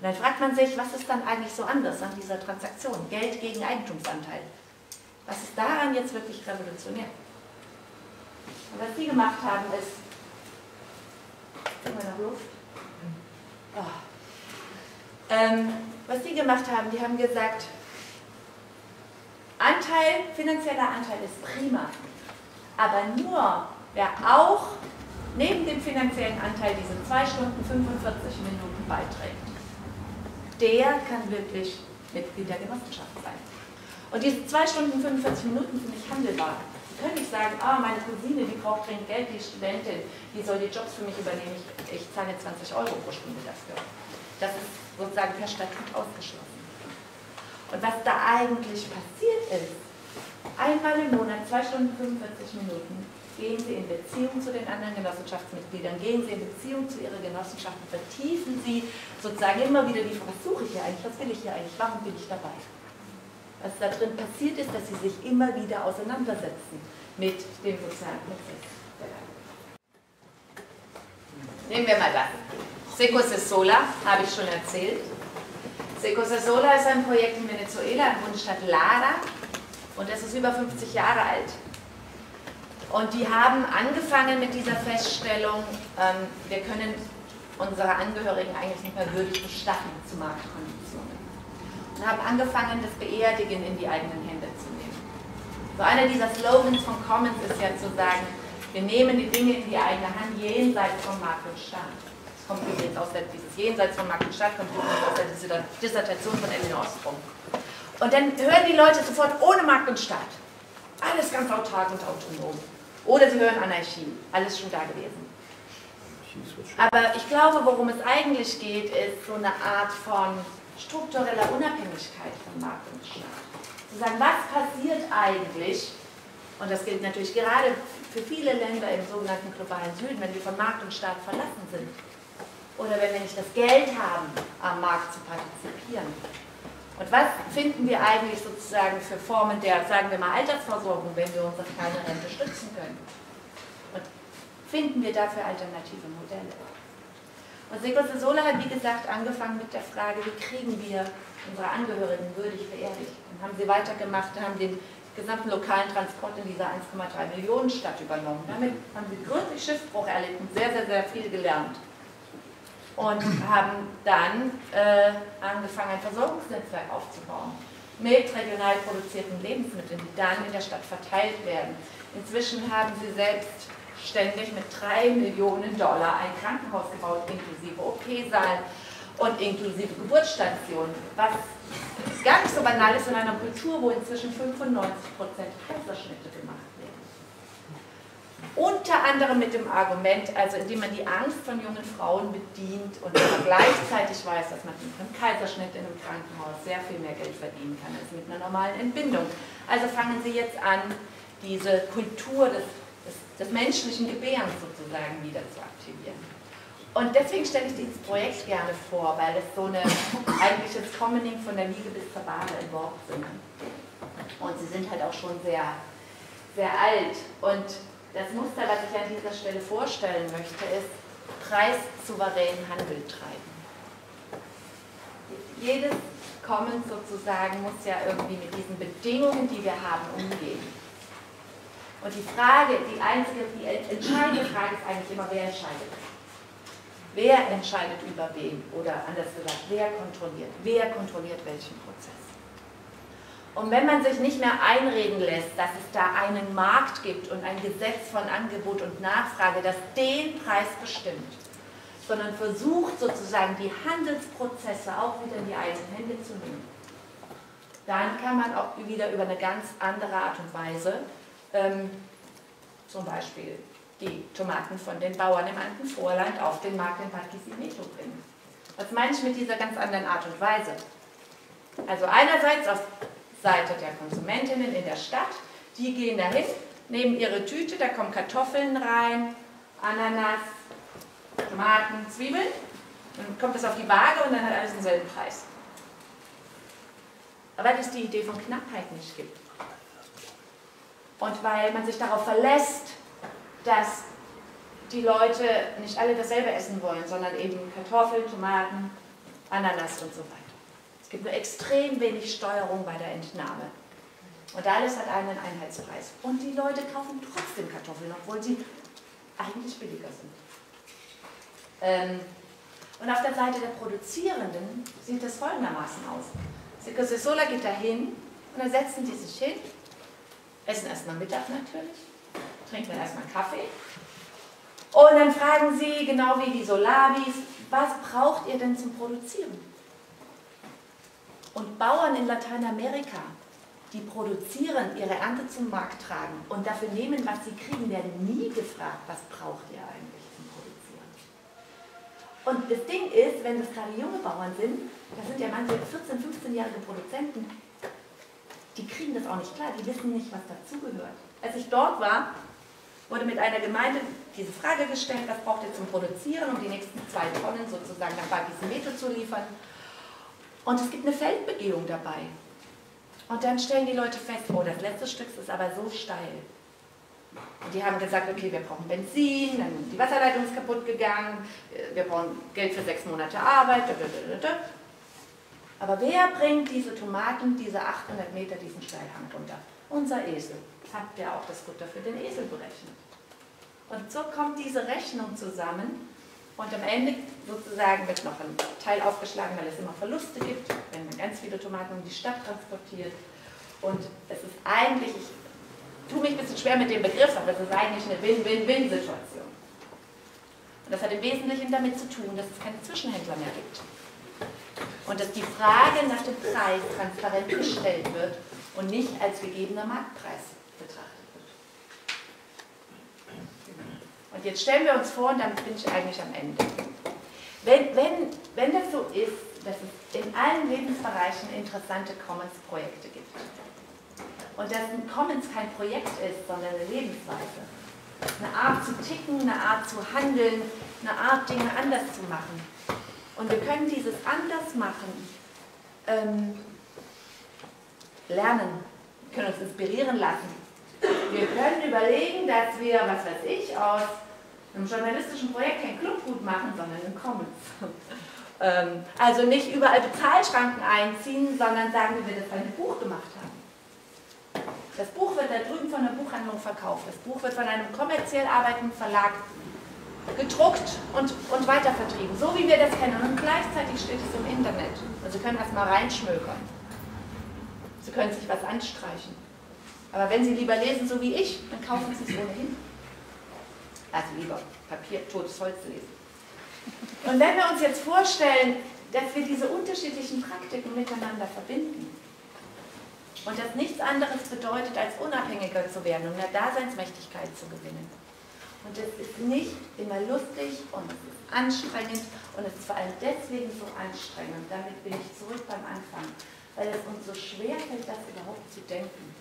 Und dann fragt man sich, was ist dann eigentlich so anders an dieser Transaktion? Geld gegen Eigentumsanteil. Was ist daran jetzt wirklich revolutionär? Und was die gemacht haben ist, immer noch Luft. Oh. Ähm, was die gemacht haben, die haben gesagt, Anteil, finanzieller Anteil ist prima, aber nur wer auch neben dem finanziellen Anteil diese zwei Stunden fünfundvierzig Minuten beiträgt, der kann wirklich Mitglied der Genossenschaft sein. Und diese zwei Stunden fünfundvierzig Minuten sind nicht handelbar. Sie können nicht sagen, ah, meine Cousine, die braucht dringend Geld, die Studentin, die soll die Jobs für mich übernehmen, ich, ich zahle zwanzig Euro pro Stunde dafür. Das ist sozusagen per Statut ausgeschlossen. Und was da eigentlich passiert ist, einmal im Monat, zwei Stunden fünfundvierzig Minuten, gehen Sie in Beziehung zu den anderen Genossenschaftsmitgliedern, gehen Sie in Beziehung zu Ihrer Genossenschaft, vertiefen Sie sozusagen immer wieder die Frage, was suche ich hier eigentlich, was will ich hier eigentlich, warum bin ich dabei? Was da drin passiert ist, dass sie sich immer wieder auseinandersetzen mit dem sozialen Prozess. Nehmen wir mal das. Cecosesola, habe ich schon erzählt. Cecosesola ist ein Projekt in Venezuela, in der Bundesstadt Lara. Und das ist über fünfzig Jahre alt. Und die haben angefangen mit dieser Feststellung, ähm, wir können unsere Angehörigen eigentlich nicht mehr würdig bestatten zu Marktkonditionen. Und haben angefangen, das Beerdigen in die eigenen Hände zu nehmen. So einer dieser Slogans von Commons ist ja zu sagen, wir nehmen die Dinge in die eigene Hand, jenseits von Markt und Staat. Das kommt übrigens aus der, dieses Jenseits von Markt und Staat, kommt aus der Dissertation von Elinor Ostrom. Und dann hören die Leute sofort ohne Markt und Staat. Alles ganz autark und autonom. Oder sie hören Anarchie, alles schon da gewesen. Aber ich glaube, worum es eigentlich geht, ist so eine Art von struktureller Unabhängigkeit von Markt und Staat. Zu sagen, was passiert eigentlich, und das gilt natürlich gerade für viele Länder im sogenannten globalen Süden, wenn wir von Markt und Staat verlassen sind, oder wenn wir nicht das Geld haben, am Markt zu partizipieren. Und was finden wir eigentlich sozusagen für Formen der, sagen wir mal, Altersversorgung, wenn wir uns auf keine Rente stützen können? Und finden wir dafür alternative Modelle? Und Cecosesola hat, wie gesagt, angefangen mit der Frage, wie kriegen wir unsere Angehörigen würdig beerdigt? Dann haben sie weitergemacht, haben den gesamten lokalen Transport in dieser eins Komma drei Millionen Stadt übernommen. Damit haben sie größten Schiffbruch erlitten, sehr, sehr, sehr viel gelernt. Und haben dann äh, angefangen, ein Versorgungsnetzwerk aufzubauen mit regional produzierten Lebensmitteln, die dann in der Stadt verteilt werden. Inzwischen haben sie selbst ständig mit drei Millionen Dollar ein Krankenhaus gebaut, inklusive O P-Saal und inklusive Geburtsstationen, was gar nicht so banal ist in einer Kultur, wo inzwischen fünfundneunzig Prozent Kaiserschnitte gemacht werden. Unter anderem mit dem Argument, also indem man die Angst von jungen Frauen bedient und gleichzeitig weiß, dass man mit einem Kaiserschnitt in einem Krankenhaus sehr viel mehr Geld verdienen kann als mit einer normalen Entbindung. Also fangen Sie jetzt an, diese Kultur des des menschlichen Gebärens sozusagen wieder zu aktivieren. Und deswegen stelle ich dieses Projekt gerne vor, weil es so eine eigentliche Commoning von der Wiege bis zur Bahre im Wortsinne. Und sie sind halt auch schon sehr, sehr alt. Und das Muster, was ich an dieser Stelle vorstellen möchte, ist preissouveränen Handel treiben. Jedes Commons sozusagen muss ja irgendwie mit diesen Bedingungen, die wir haben, umgehen. Und die Frage, die einzige, die entscheidende Frage ist eigentlich immer, wer entscheidet? Wer entscheidet über wen? Oder anders gesagt, wer kontrolliert? Wer kontrolliert welchen Prozess? Und wenn man sich nicht mehr einreden lässt, dass es da einen Markt gibt und ein Gesetz von Angebot und Nachfrage, das den Preis bestimmt, sondern versucht sozusagen die Handelsprozesse auch wieder in die eigenen Hände zu nehmen, dann kann man auch wieder über eine ganz andere Art und Weise Ähm, zum Beispiel die Tomaten von den Bauern im Andenvorland auf den Markt in Barquisimeto bringen. Was meine ich mit dieser ganz anderen Art und Weise? Also einerseits auf Seite der Konsumentinnen in der Stadt, die gehen dahin, nehmen ihre Tüte, da kommen Kartoffeln rein, Ananas, Tomaten, Zwiebeln, dann kommt es auf die Waage und dann hat alles denselben Preis. Weil es die Idee von Knappheit nicht gibt. Und weil man sich darauf verlässt, dass die Leute nicht alle dasselbe essen wollen, sondern eben Kartoffeln, Tomaten, Ananas und so weiter. Es gibt nur extrem wenig Steuerung bei der Entnahme. Und alles hat einen Einheitspreis. Und die Leute kaufen trotzdem Kartoffeln, obwohl sie eigentlich billiger sind. Ähm, und auf der Seite der Produzierenden sieht das folgendermaßen aus. Cecosesola geht da hin und dann setzen die sich hin, essen erstmal Mittag natürlich, trinken dann erstmal Kaffee und dann fragen sie, genau wie die SoLaWis, was braucht ihr denn zum Produzieren? Und Bauern in Lateinamerika, die produzieren, ihre Ernte zum Markt tragen und dafür nehmen, was sie kriegen, werden nie gefragt, was braucht ihr eigentlich zum Produzieren? Und das Ding ist, wenn das gerade junge Bauern sind, da sind ja manche vierzehn-, fünfzehnjährige Produzenten, die kriegen das auch nicht klar, die wissen nicht, was dazugehört. Als ich dort war, wurde mit einer Gemeinde diese Frage gestellt, was braucht ihr zum Produzieren, um die nächsten zwei Tonnen sozusagen nach Bad Isemeto zu liefern. Und es gibt eine Feldbegehung dabei. Und dann stellen die Leute fest, oh, das letzte Stück ist aber so steil. Und die haben gesagt, okay, wir brauchen Benzin, dann die Wasserleitung ist kaputt gegangen, wir brauchen Geld für sechs Monate Arbeit. Aber wer bringt diese Tomaten, diese achthundert Meter, diesen Steilhang runter? Unser Esel. Hat der auch das Futter für den Esel berechnet? Und so kommt diese Rechnung zusammen und am Ende sozusagen wird noch ein Teil aufgeschlagen, weil es immer Verluste gibt, wenn man ganz viele Tomaten in die Stadt transportiert. Und es ist eigentlich, ich tue mich ein bisschen schwer mit dem Begriff, aber es ist eigentlich eine Win-Win-Win-Situation. Und das hat im Wesentlichen damit zu tun, dass es keine Zwischenhändler mehr gibt. Und dass die Frage nach dem Preis transparent gestellt wird und nicht als gegebener Marktpreis betrachtet wird. Und jetzt stellen wir uns vor, und damit bin ich eigentlich am Ende. Wenn, wenn, wenn das so ist, dass es in allen Lebensbereichen interessante Commons-Projekte gibt und dass ein Commons kein Projekt ist, sondern eine Lebensweise, eine Art zu ticken, eine Art zu handeln, eine Art Dinge anders zu machen, und wir können dieses Andersmachen ähm, lernen, wir können uns inspirieren lassen. Wir können überlegen, dass wir, was weiß ich, aus einem journalistischen Projekt kein Clubgut machen, sondern einen Commons. ähm, also nicht überall Bezahlschranken einziehen, sondern sagen, wie wir das bei einem Buch gemacht haben. Das Buch wird da drüben von einer Buchhandlung verkauft. Das Buch wird von einem kommerziell arbeitenden Verlag gedruckt und, und weitervertrieben, so wie wir das kennen. Und gleichzeitig steht es im Internet. Und Sie können das mal reinschmökern. Sie können sich was anstreichen. Aber wenn Sie lieber lesen, so wie ich, dann kaufen Sie es ohnehin. Also lieber Papier, totes Holz lesen. Und wenn wir uns jetzt vorstellen, dass wir diese unterschiedlichen Praktiken miteinander verbinden und dass nichts anderes bedeutet, als unabhängiger zu werden und mehr Daseinsmächtigkeit zu gewinnen, und es ist nicht immer lustig und es ist anstrengend und es ist vor allem deswegen so anstrengend. Damit bin ich zurück beim Anfang, weil es uns so schwer fällt, das überhaupt zu denken.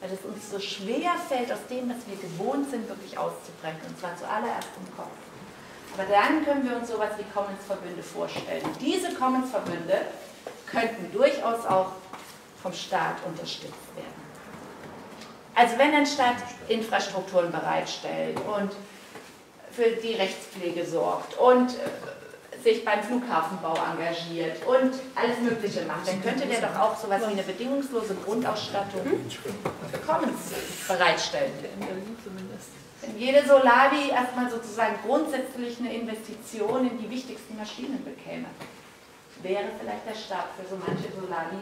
Weil es uns so schwer fällt, aus dem, was wir gewohnt sind, wirklich auszubrechen. Und zwar zuallererst im Kopf. Aber dann können wir uns sowas wie Commons-Verbünde vorstellen. Und diese Commons-Verbünde könnten durchaus auch vom Staat unterstützt werden. Also wenn ein Staat Infrastrukturen bereitstellt und für die Rechtspflege sorgt und sich beim Flughafenbau engagiert und alles Mögliche macht, dann könnte der doch auch sowas wie eine bedingungslose Grundausstattung für Commons bereitstellen. Wenn jede SoLaWi erstmal sozusagen grundsätzlich eine Investition in die wichtigsten Maschinen bekäme, wäre vielleicht der Staat für so manche SoLaWi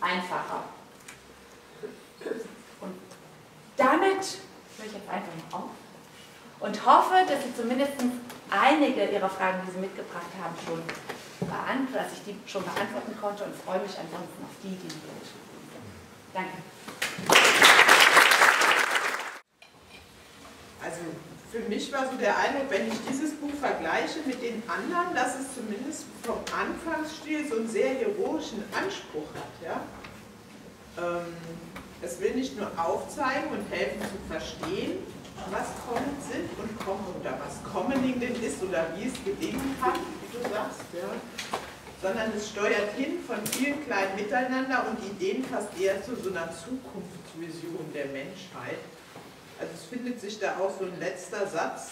einfacher. Damit höre ich jetzt einfach mal auf und hoffe, dass Sie zumindest einige Ihrer Fragen, die Sie mitgebracht haben, schon beantworten, dass ich die schon beantworten konnte, und freue mich ansonsten auf die, die Sie haben. Danke. Also für mich war so der Eindruck, wenn ich dieses Buch vergleiche mit den anderen, dass es zumindest vom Anfangsstil so einen sehr heroischen Anspruch hat. Ja? Ähm, es will nicht nur aufzeigen und helfen zu verstehen, was Commons sind und Common, oder was Commoning denn ist oder wie es gelingen kann, wie du sagst, ja? Sondern es steuert hin von vielen kleinen Miteinander und Ideen fast eher zu so einer Zukunftsvision der Menschheit. Also es findet sich da auch so ein letzter Satz,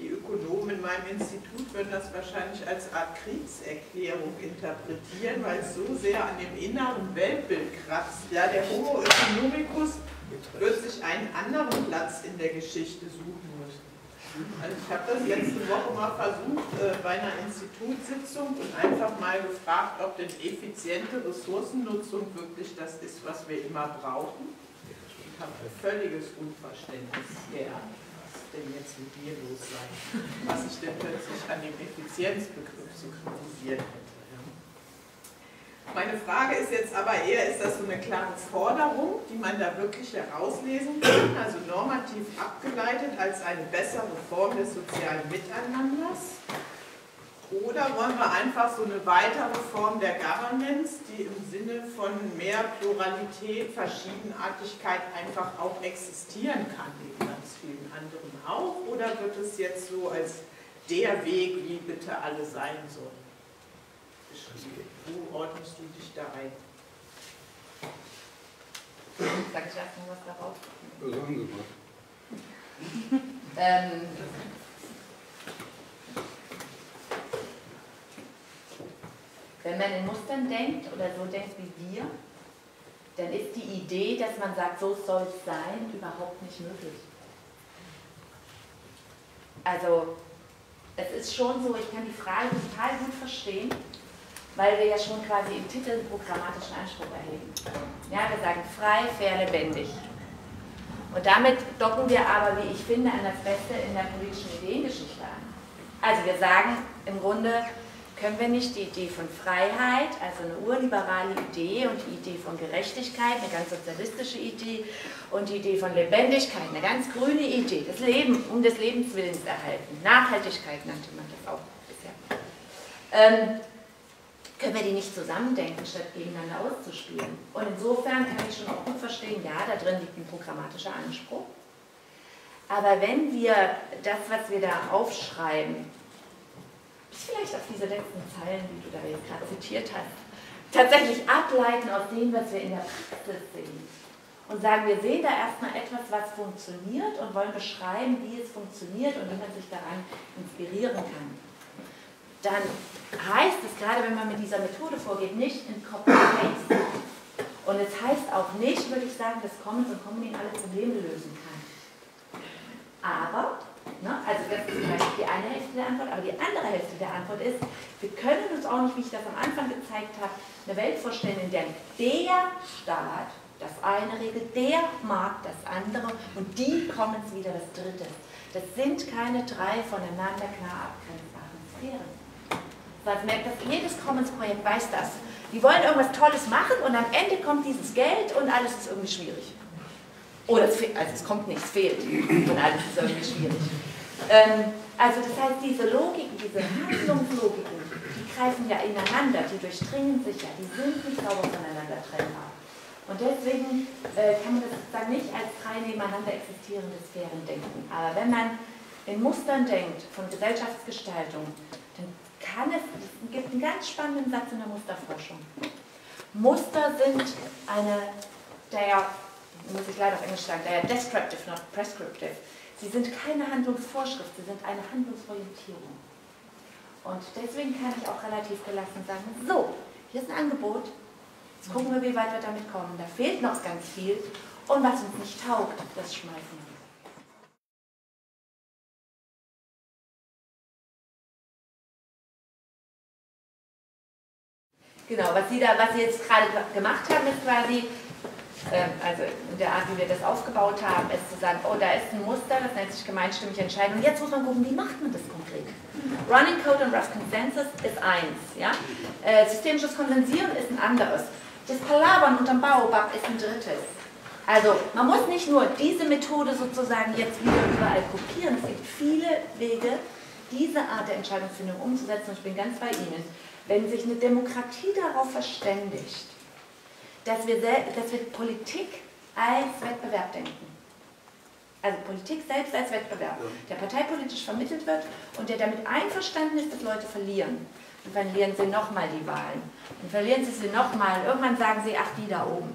die Ökonomen in meinem Institut würden das wahrscheinlich als Art Kriegserklärung interpretieren, weil es so sehr an dem inneren Weltbild kratzt. Ja, der Homo economicus wird sich einen anderen Platz in der Geschichte suchen müssen. Also ich habe das letzte Woche mal versucht äh, bei einer Institutssitzung und einfach mal gefragt, ob denn effiziente Ressourcennutzung wirklich das ist, was wir immer brauchen. Ich habe völliges Unverständnis geerbt. Denn jetzt mit mir los sein, was ich denn plötzlich an dem Effizienzbegriff zu kritisieren hätte. Ja. Meine Frage ist jetzt aber eher, ist das so eine klare Forderung, die man da wirklich herauslesen kann, also normativ abgeleitet als eine bessere Form des sozialen Miteinanders? Oder wollen wir einfach so eine weitere Form der Governance, die im Sinne von mehr Pluralität, Verschiedenartigkeit einfach auch existieren kann, wie ganz vielen anderen auch? Oder wird es jetzt so als der Weg, wie bitte alle sein sollen? Wo ordnest du dich da ein? Sag ich erst mal was darauf? Ja, sagen Sie mal. ähm. Wenn man in Mustern denkt oder so denkt wie wir, dann ist die Idee, dass man sagt, so soll es sein, überhaupt nicht möglich. Also es ist schon so, ich kann die Frage total gut verstehen, weil wir ja schon quasi im Titel einen programmatischen Anspruch erheben. Ja, wir sagen frei, fair, lebendig. Und damit docken wir aber, wie ich finde, an das Beste in der politischen Ideengeschichte an. Also wir sagen im Grunde, können wir nicht die Idee von Freiheit, also eine urliberale Idee, und die Idee von Gerechtigkeit, eine ganz sozialistische Idee, und die Idee von Lebendigkeit, eine ganz grüne Idee, das Leben um des Lebenswillens erhalten, Nachhaltigkeit nannte man das auch bisher, ähm, können wir die nicht zusammendenken, statt gegeneinander auszuspielen? Und insofern kann ich schon auch gut verstehen, ja, da drin liegt ein programmatischer Anspruch, aber wenn wir das, was wir da aufschreiben, vielleicht auf diese letzten Zeilen, die du da jetzt gerade zitiert hast, tatsächlich ableiten aus dem, was wir in der Praxis sehen. Und sagen, wir sehen da erstmal etwas, was funktioniert und wollen beschreiben, wie es funktioniert und wie man sich daran inspirieren kann. Dann heißt es, gerade wenn man mit dieser Methode vorgeht, nicht in Copy-Paste. Und es heißt auch nicht, würde ich sagen, dass Commons und Commoning alle Probleme lösen kann. Aber Ne? Also das ist vielleicht die eine Hälfte der Antwort, aber die andere Hälfte der Antwort ist, wir können uns auch nicht, wie ich das am Anfang gezeigt habe, eine Welt vorstellen, in der der Staat das eine regelt, der Markt das andere und die Commons wieder das dritte. Das sind keine drei voneinander klar abgrenzbaren Sphären. Man merkt, dass jedes Commons-Projekt weiß das. Die wollen irgendwas Tolles machen und am Ende kommt dieses Geld und alles ist irgendwie schwierig. Oder es, fehlt, also es kommt nichts, fehlt und alles ist irgendwie schwierig. Ähm, also das heißt, diese Logiken, diese Handlungslogiken, die greifen ja ineinander, die durchdringen sich ja, die sind nicht sauber voneinander trennbar. Und deswegen äh, kann man das dann nicht als drei nebeneinander existierende Sphären denken. Aber wenn man in Mustern denkt von Gesellschaftsgestaltung, dann kann es, es gibt einen ganz spannenden Satz in der Musterforschung. Muster sind eine, der muss ich leider auf Englisch sagen, daher descriptive, not prescriptive. Sie sind keine Handlungsvorschrift, sie sind eine Handlungsorientierung. Und deswegen kann ich auch relativ gelassen sagen, so, hier ist ein Angebot, jetzt gucken wir, wie weit wir damit kommen. Da fehlt noch ganz viel und was uns nicht taugt, das schmeißen wir. Genau, was Sie da, was Sie jetzt gerade gemacht haben, ist quasi, also in der Art, wie wir das aufgebaut haben, ist zu sagen, oh, da ist ein Muster, das nennt sich gemeinstimmige Entscheidung. Und jetzt muss man gucken, wie macht man das konkret? Running Code und Rough Consensus ist eins. Ja? Systemisches Konsensieren ist ein anderes. Das Palabern unterm Baobab ist ein drittes. Also man muss nicht nur diese Methode sozusagen jetzt wieder überall kopieren, es gibt viele Wege, diese Art der Entscheidungsfindung umzusetzen, und ich bin ganz bei Ihnen. Wenn sich eine Demokratie darauf verständigt, dass wir, dass wir Politik als Wettbewerb denken, also Politik selbst als Wettbewerb, der parteipolitisch vermittelt wird und der damit einverstanden ist, dass Leute verlieren. Und verlieren sie nochmal die Wahlen. Und verlieren sie sie nochmal. Irgendwann sagen sie, ach, die da oben.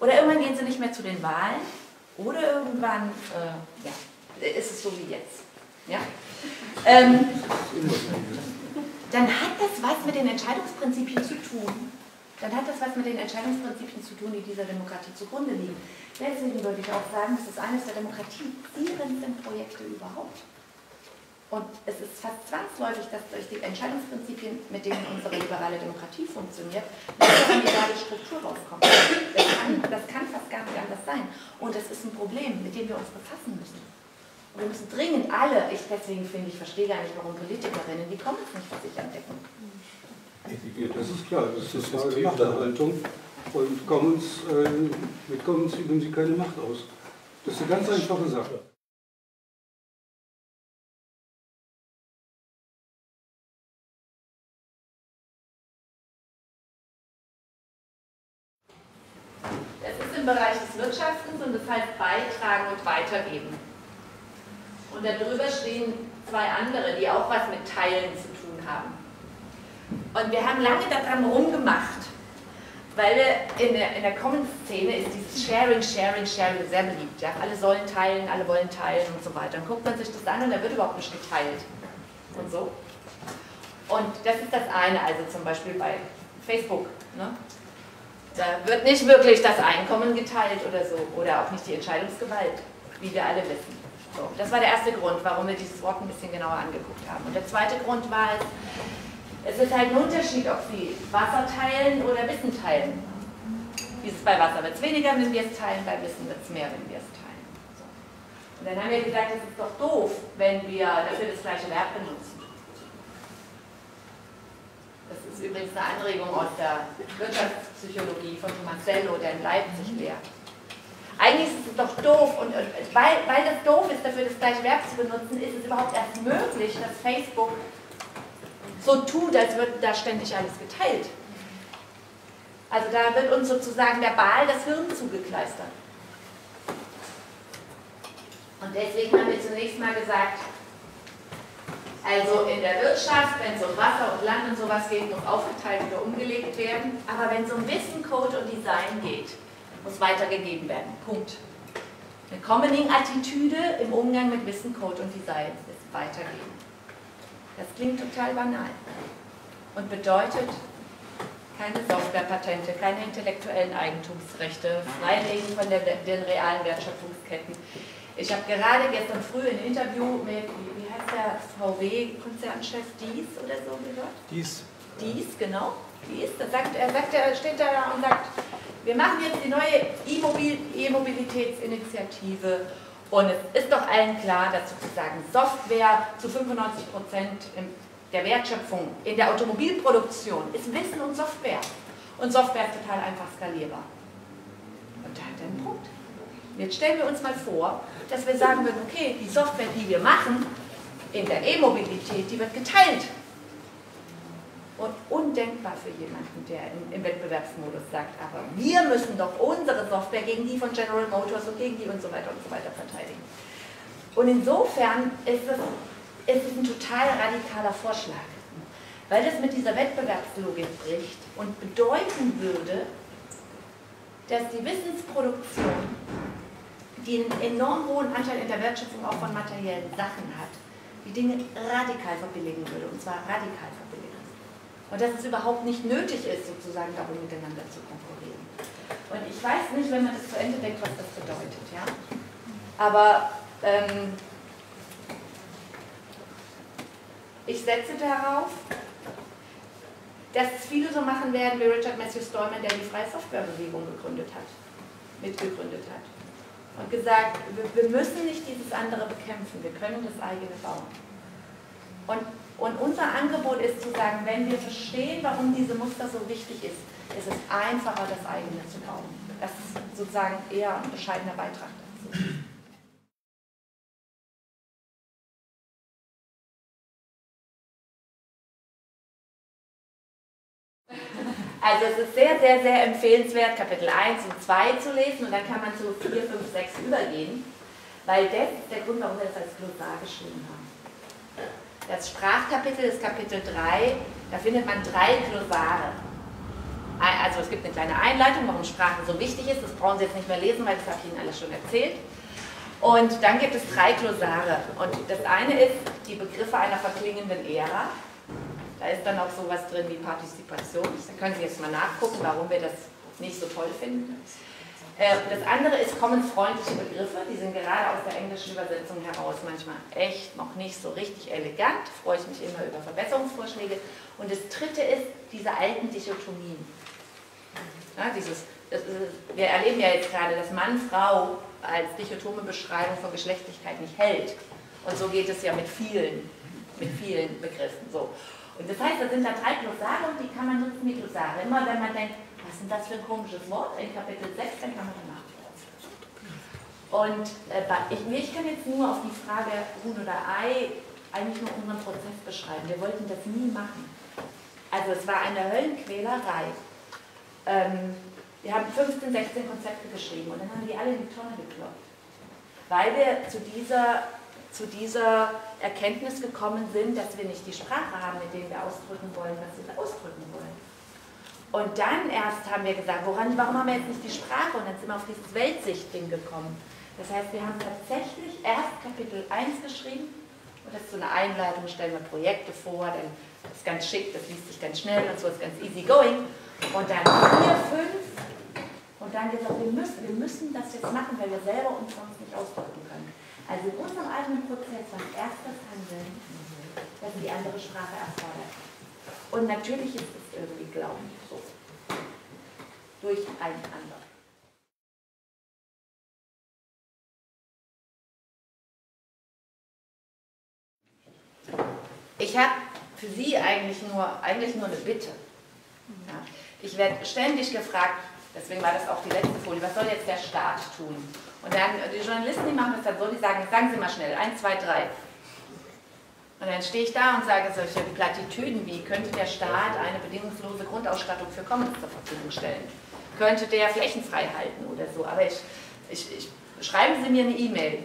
Oder irgendwann gehen sie nicht mehr zu den Wahlen. Oder irgendwann, äh, ja, ist es so wie jetzt. Ja? Ähm, dann hat das was mit den Entscheidungsprinzipien zu tun. Dann hat das was mit den Entscheidungsprinzipien zu tun, die dieser Demokratie zugrunde liegen. Deswegen würde ich auch sagen, das ist eines der demokratisierenden Projekte überhaupt. Und es ist fast zwangsläufig, dass durch die Entscheidungsprinzipien, mit denen unsere liberale Demokratie funktioniert, eine liberale Struktur rauskommt. Das kann, das kann fast gar nicht anders sein. Und das ist ein Problem, mit dem wir uns befassen müssen. Und wir müssen dringend alle, ich deswegen finde, ich verstehe gar nicht, warum Politikerinnen, die kommen es nicht, was sich entdecken. Das ist klar, das ist eine Frage der Machterhaltung. Und Commons, äh, mit Commons üben sie keine Macht aus. Das ist eine ganz einfache Sache. Das ist im Bereich des Wirtschaftens und das heißt beitragen und weitergeben. Und darüber stehen zwei andere, die auch was mit Teilen zu tun haben. Und wir haben lange daran rumgemacht, weil wir in der, in der Commons-Szene ist dieses Sharing, Sharing, Sharing sehr beliebt. Ja? Alle sollen teilen, alle wollen teilen und so weiter. Dann guckt man sich das an und da wird überhaupt nicht geteilt. Und so. Und das ist das eine, also zum Beispiel bei Facebook. Ne? Da wird nicht wirklich das Einkommen geteilt oder so, oder auch nicht die Entscheidungsgewalt, wie wir alle wissen. So, das war der erste Grund, warum wir dieses Wort ein bisschen genauer angeguckt haben. Und der zweite Grund war, es ist halt ein Unterschied, ob Sie Wasser teilen oder Wissen teilen. Dieses bei Wasser wird es weniger, wenn wir es teilen, bei Wissen wird es mehr, wenn wir es teilen. So. Und dann haben wir gesagt, es ist doch doof, wenn wir dafür das gleiche Verb benutzen. Das ist übrigens eine Anregung aus der Wirtschaftspsychologie von Tomasello, der in Leipzig lehrt. Eigentlich ist es doch doof, und weil, weil das doof ist, dafür das gleiche Verb zu benutzen, ist es überhaupt erst möglich, dass Facebook so tut, als würde da ständig alles geteilt. Also da wird uns sozusagen verbal das Hirn zugekleistert. Und deswegen haben wir zunächst mal gesagt, also in der Wirtschaft, wenn es um Wasser und Land und sowas geht, muss aufgeteilt oder umgelegt werden. Aber wenn es um Wissen, Code und Design geht, muss weitergegeben werden. Punkt. Eine Commoning-Attitüde im Umgang mit Wissen, Code und Design ist weitergeben. Das klingt total banal und bedeutet keine Softwarepatente, keine intellektuellen Eigentumsrechte, Freilegen von der, den realen Wertschöpfungsketten. Ich habe gerade gestern früh ein Interview mit, wie heißt der V W-Konzernchef, Dies oder so gehört? Dies. Dies, genau. Dies. Da sagt, er sagt, er steht da und sagt, wir machen jetzt die neue E-Mobilitätsinitiative. Und es ist doch allen klar, dass sozusagen Software zu fünfundneunzig Prozent der Wertschöpfung in der Automobilproduktion ist Wissen und Software. Und Software ist total einfach skalierbar. Und da hat er einen Punkt. Jetzt stellen wir uns mal vor, dass wir sagen würden, okay, die Software, die wir machen in der E-Mobilität, die wird geteilt. Und undenkbar für jemanden, der im, im Wettbewerbsmodus sagt, aber wir müssen doch unsere Software gegen die von General Motors und gegen die und so weiter und so weiter verteidigen. Und insofern ist es, ist es ein total radikaler Vorschlag, weil das mit dieser Wettbewerbslogik bricht und bedeuten würde, dass die Wissensproduktion, die einen enorm hohen Anteil in der Wertschöpfung auch von materiellen Sachen hat, die Dinge radikal verbilligen würde, und zwar radikal verbilligen. Und dass es überhaupt nicht nötig ist, sozusagen darum miteinander zu konkurrieren. Und ich weiß nicht, wenn man das zu Ende denkt, was das bedeutet. Ja? Aber ähm, ich setze darauf, dass es viele so machen werden wie Richard Matthew Stallman, der die Freie Softwarebewegung gegründet hat, mitgegründet hat. Und gesagt, wir, wir müssen nicht dieses andere bekämpfen, wir können das eigene bauen. Und Und unser Angebot ist zu sagen, wenn wir verstehen, warum diese Muster so wichtig ist, ist es einfacher, das eigene zu bauen. das ist sozusagen eher ein bescheidener Beitrag dazu. Also es ist sehr, sehr, sehr empfehlenswert, Kapitel eins und zwei zu lesen, und dann kann man zu vier, fünf, sechs übergehen, weil das ist der Grund, warum wir das als Glossar geschrieben haben. Das Sprachkapitel ist Kapitel drei, da findet man drei Glossare. Also es gibt eine kleine Einleitung, warum Sprachen so wichtig ist, das brauchen Sie jetzt nicht mehr lesen, weil das habe ich Ihnen alles schon erzählt. Und dann gibt es drei Glossare, und das eine ist die Begriffe einer verklingenden Ära. Da ist dann auch sowas drin wie Partizipation. Da können Sie jetzt mal nachgucken, warum wir das nicht so toll finden. Das andere ist commonsfreundliche Begriffe, die sind gerade aus der englischen Übersetzung heraus manchmal echt noch nicht so richtig elegant, freue ich mich immer über Verbesserungsvorschläge. Und das dritte ist diese alten Dichotomien. Ja, dieses, das ist, wir erleben ja jetzt gerade, dass Mann-Frau als dichotome Beschreibung von Geschlechtlichkeit nicht hält. Und so geht es ja mit vielen, mit vielen Begriffen. So. Und das heißt, da sind da drei Glossare, und die kann man nutzen wie Glossare. Immer wenn man denkt, was ist denn das für ein komisches Wort, in Kapitel sechs, dann kann man danach. Und äh, ich, ich kann jetzt nur auf die Frage Huhn oder Ei eigentlich nur unseren Prozess beschreiben. Wir wollten das nie machen. Also es war eine Höllenquälerei. Ähm, wir haben fünfzehn, sechzehn Konzepte geschrieben, und dann haben die alle in die Tonne geklopft. Weil wir zu dieser... zu dieser Erkenntnis gekommen sind, dass wir nicht die Sprache haben, mit der wir ausdrücken wollen, was wir ausdrücken wollen. Und dann erst haben wir gesagt, woran, warum haben wir jetzt nicht die Sprache? Und dann sind wir auf dieses Weltsicht-Ding gekommen. Das heißt, wir haben tatsächlich erst Kapitel eins geschrieben, und das ist so eine Einleitung, stellen wir Projekte vor, dann ist ganz schick, das liest sich ganz schnell und so, ist ganz easy going. Und dann vier, fünf, und dann gesagt, wir müssen, wir müssen das jetzt machen, weil wir selber uns sonst nicht ausdrücken können. Also in unserem eigenen Prozess war erst das Handeln, das die andere Sprache erfordert. Und natürlich ist es irgendwie Glauben so. Durch einen anderen. Ich habe für Sie eigentlich nur, eigentlich nur eine Bitte. Ja? Ich werde ständig gefragt, deswegen war das auch die letzte Folie, was soll jetzt der Staat tun? Und dann, die Journalisten, die machen das dann so, die sagen, sagen Sie mal schnell, eins, zwei, drei. Und dann stehe ich da und sage solche Plattitüden wie, könnte der Staat eine bedingungslose Grundausstattung für Commons zur Verfügung stellen? Könnte der Flächen frei halten oder so? Aber ich, ich, ich, schreiben Sie mir eine E-Mail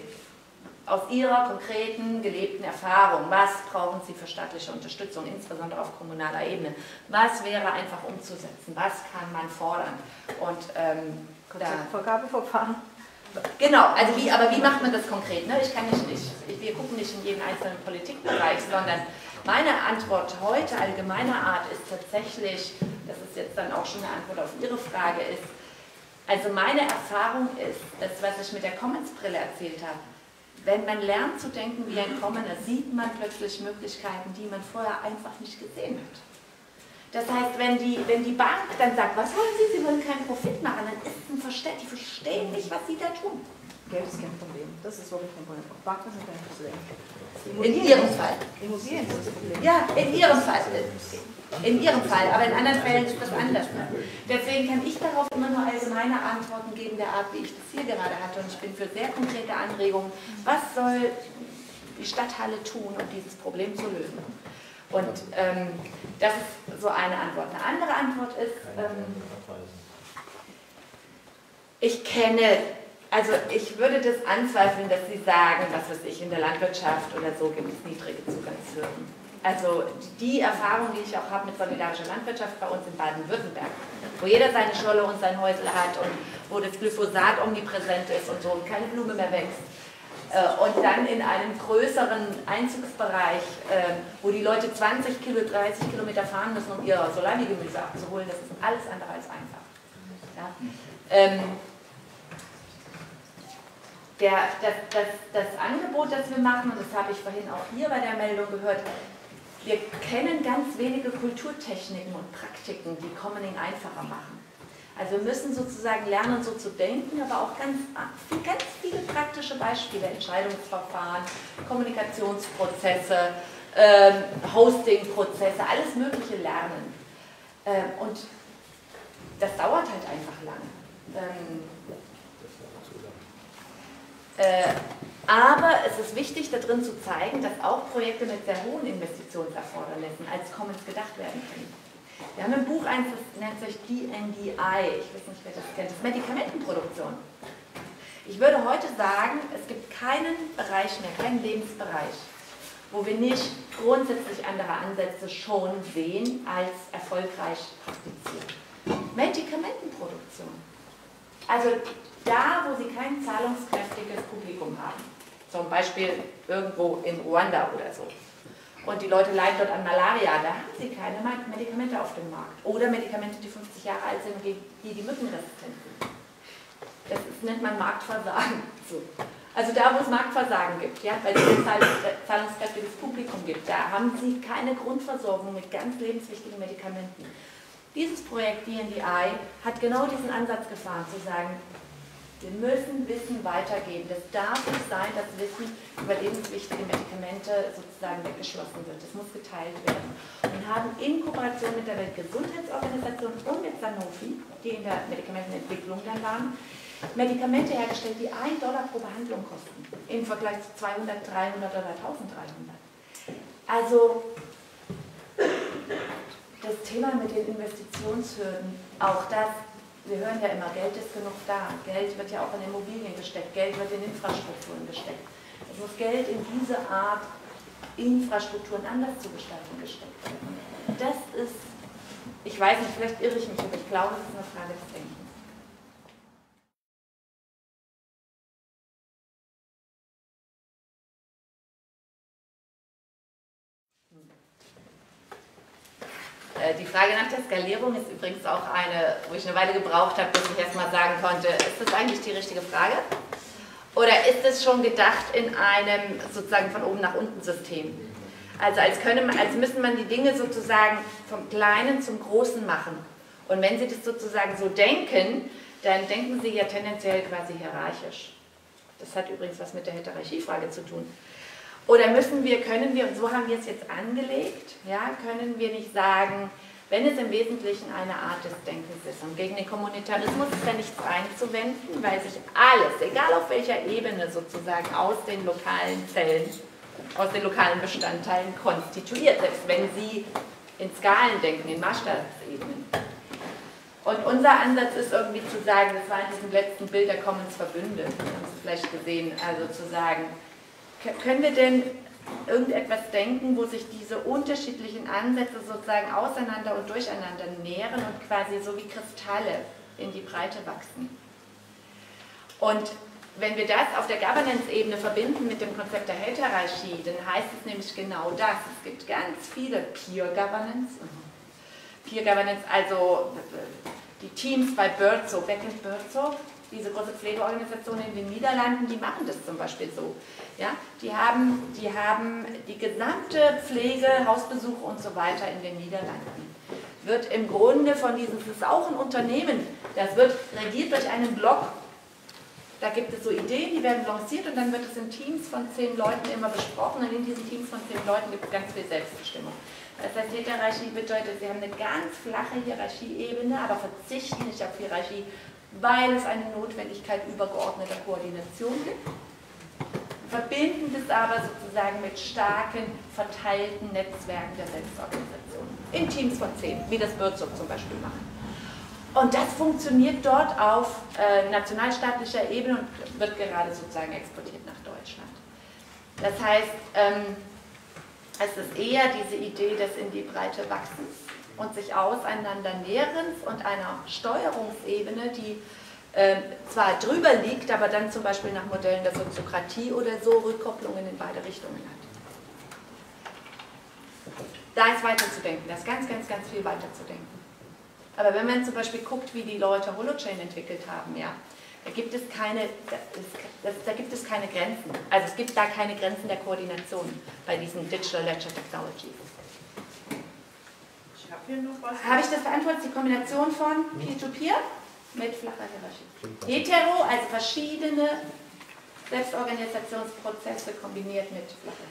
aus Ihrer konkreten, gelebten Erfahrung. Was brauchen Sie für staatliche Unterstützung, insbesondere auf kommunaler Ebene? Was wäre einfach umzusetzen? Was kann man fordern? Und ähm, da... Vergabeverfahren. Genau, also wie, aber wie macht man das konkret? Ne? Ich kann nicht, ich, wir gucken nicht in jeden einzelnen Politikbereich, sondern meine Antwort heute allgemeiner Art ist tatsächlich, das ist jetzt dann auch schon eine Antwort auf Ihre Frage, ist, also meine Erfahrung ist, das, was ich mit der Commons-Brille erzählt habe, wenn man lernt zu denken wie ein Commoner, sieht man plötzlich Möglichkeiten, die man vorher einfach nicht gesehen hat. Das heißt, wenn die, wenn die Bank dann sagt, was wollen Sie, Sie wollen keinen Profit machen, dann ist es ein Verständnis, die verstehen nicht, was Sie da tun. Geld ist kein Problem, das ist wirklich kein Problem. Banken sind kein Problem. In Ihrem Fall. Immobilien sind das Problem. Ja, in Ihrem Fall. In Ihrem Fall, aber in anderen Fällen ist das anders. Ne? Deswegen kann ich darauf immer nur allgemeine Antworten geben, der Art, wie ich das hier gerade hatte. Und ich bin für sehr konkrete Anregungen, was soll die Stadthalle tun, um dieses Problem zu lösen. Und ähm, das ist so eine Antwort. Eine andere Antwort ist, ähm, ich kenne, also ich würde das anzweifeln, dass Sie sagen, was weiß ich, in der Landwirtschaft oder so gibt es niedrige Zugangshürden. Also die Erfahrung, die ich auch habe mit solidarischer Landwirtschaft bei uns in Baden-Württemberg, wo jeder seine Scholle und sein Häusel hat und wo das Glyphosat omnipräsent ist und so und keine Blume mehr wächst. Und dann in einem größeren Einzugsbereich, wo die Leute zwanzig, dreißig Kilometer fahren müssen, um ihr SoLaWi-Gemüse abzuholen, das ist alles andere als einfach. Ja. Der, das, das, das Angebot, das wir machen, und das habe ich vorhin auch hier bei der Meldung gehört, wir kennen ganz wenige Kulturtechniken und Praktiken, die Commoning einfacher machen. Also wir müssen sozusagen lernen, so zu denken, aber auch ganz, ganz viele praktische Beispiele, Entscheidungsverfahren, Kommunikationsprozesse, ähm, Hostingprozesse, alles Mögliche lernen. Ähm, und das dauert halt einfach lange. Ähm, äh, aber es ist wichtig, da drin zu zeigen, dass auch Projekte mit sehr hohen Investitionserfordernissen als Commons gedacht werden können. Wir haben ein Buch, eins, das nennt sich D N D I, ich weiß nicht, wer das kennt, das ist Medikamentenproduktion. Ich würde heute sagen, es gibt keinen Bereich mehr, keinen Lebensbereich, wo wir nicht grundsätzlich andere Ansätze schon sehen, als erfolgreich praktizieren. Medikamentenproduktion. Also da, wo sie kein zahlungskräftiges Publikum haben. Zum Beispiel irgendwo in Ruanda oder so. Und die Leute leiden dort an Malaria, da haben sie keine Medikamente auf dem Markt. Oder Medikamente, die fünfzig Jahre alt sind, gegen die die Mückenresistent sind. Das nennt man Marktversagen. So. Also da, wo es Marktversagen gibt, ja, weil es ein zahlungskräftiges Publikum gibt, da haben sie keine Grundversorgung mit ganz lebenswichtigen Medikamenten. Dieses Projekt D N D I hat genau diesen Ansatz gefahren, zu sagen, wir müssen Wissen weitergeben. Das darf nicht sein, dass Wissen über lebenswichtige Medikamente sozusagen weggeschlossen wird. Das muss geteilt werden. Und haben in Kooperation mit der Weltgesundheitsorganisation und mit Sanofi, die in der Medikamentenentwicklung dann waren, Medikamente hergestellt, die ein Dollar pro Behandlung kosten, im Vergleich zu zweihundert, dreihundert oder eintausenddreihundert. Also das Thema mit den Investitionshürden, auch das, wir hören ja immer, Geld ist genug da, Geld wird ja auch in Immobilien gesteckt, Geld wird in Infrastrukturen gesteckt. Es muss Geld in diese Art, Infrastrukturen anders zu gestalten, gesteckt werden. Das ist, ich weiß nicht, vielleicht irre ich mich, aber ich glaube, es ist eine Frage des Denkens. Die Frage nach der Skalierung ist übrigens auch eine, wo ich eine Weile gebraucht habe, bis ich erstmal sagen konnte, ist das eigentlich die richtige Frage? Oder ist es schon gedacht in einem sozusagen von oben nach unten System? Also als, könne man, als müsste man die Dinge sozusagen vom Kleinen zum Großen machen. Und wenn Sie das sozusagen so denken, dann denken Sie ja tendenziell quasi hierarchisch. Das hat übrigens was mit der Hierarchiefrage zu tun. Oder müssen wir, können wir, und so haben wir es jetzt angelegt, ja, können wir nicht sagen, wenn es im Wesentlichen eine Art des Denkens ist, und gegen den Kommunitarismus ist ja nichts einzuwenden, weil sich alles, egal auf welcher Ebene sozusagen, aus den lokalen Zellen, aus den lokalen Bestandteilen konstituiert, selbst wenn sie in Skalen denken, in Maßstabsebenen. Und unser Ansatz ist irgendwie zu sagen, das war in diesem letzten Bild der Commons Verbünde, das haben Sie vielleicht gesehen, also zu sagen, können wir denn irgendetwas denken, wo sich diese unterschiedlichen Ansätze sozusagen auseinander und durcheinander nähren und quasi so wie Kristalle in die Breite wachsen? Und wenn wir das auf der Governance-Ebene verbinden mit dem Konzept der Hierarchie, dann heißt es nämlich genau das. Es gibt ganz viele Peer-Governance. Peer-Governance, also die Teams bei Birdsoo, wer kennt Birdsoo? Diese große Pflegeorganisation in den Niederlanden, die machen das zum Beispiel so. Ja? Die, haben, die haben die gesamte Pflege, Hausbesuche und so weiter in den Niederlanden. Wird im Grunde von diesem, das ist auch ein Unternehmen, das wird regiert durch einen Blog. Da gibt es so Ideen, die werden lanciert und dann wird es in Teams von zehn Leuten immer besprochen und in diesen Teams von zehn Leuten gibt es ganz viel Selbstbestimmung. Das heißt, Hierarchie bedeutet, sie haben eine ganz flache Hierarchieebene, aber verzichten nicht auf Hierarchie, weil es eine Notwendigkeit übergeordneter Koordination gibt, verbinden das aber sozusagen mit starken, verteilten Netzwerken der Selbstorganisation. In Teams von zehn, wie das Birdsoo zum Beispiel macht. Und das funktioniert dort auf äh, nationalstaatlicher Ebene und wird gerade sozusagen exportiert nach Deutschland. Das heißt, ähm, es ist eher diese Idee, dass in die Breite wachsen und sich auseinander näherens und einer Steuerungsebene, die äh, zwar drüber liegt, aber dann zum Beispiel nach Modellen der Soziokratie oder so Rückkopplungen in beide Richtungen hat. Da ist weiterzudenken, da ist ganz, ganz, ganz viel weiterzudenken. Aber wenn man zum Beispiel guckt, wie die Leute Holochain entwickelt haben, ja, da gibt es keine, da, ist, da gibt es keine Grenzen. Also es gibt da keine Grenzen der Koordination bei diesen Digital Ledger Technologies. Habe ich das beantwortet? Die Kombination von Peer-to-Peer mit flacher Hierarchie. Hetero, also verschiedene Selbstorganisationsprozesse kombiniert mit flacher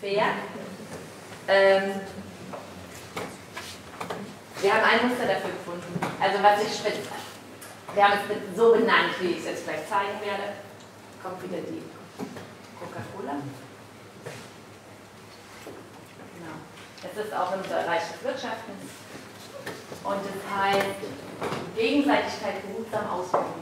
Hierarchie. Fair. Ähm, Wir haben ein Muster dafür gefunden. Also was ich spitze. Wir haben es so benannt, wie ich es jetzt gleich zeigen werde. Kommt wieder die Coca-Cola. Genau. Das ist auch unser Reich des Wirtschaftens. Und das heißt, Gegenseitigkeit behutsam ausüben.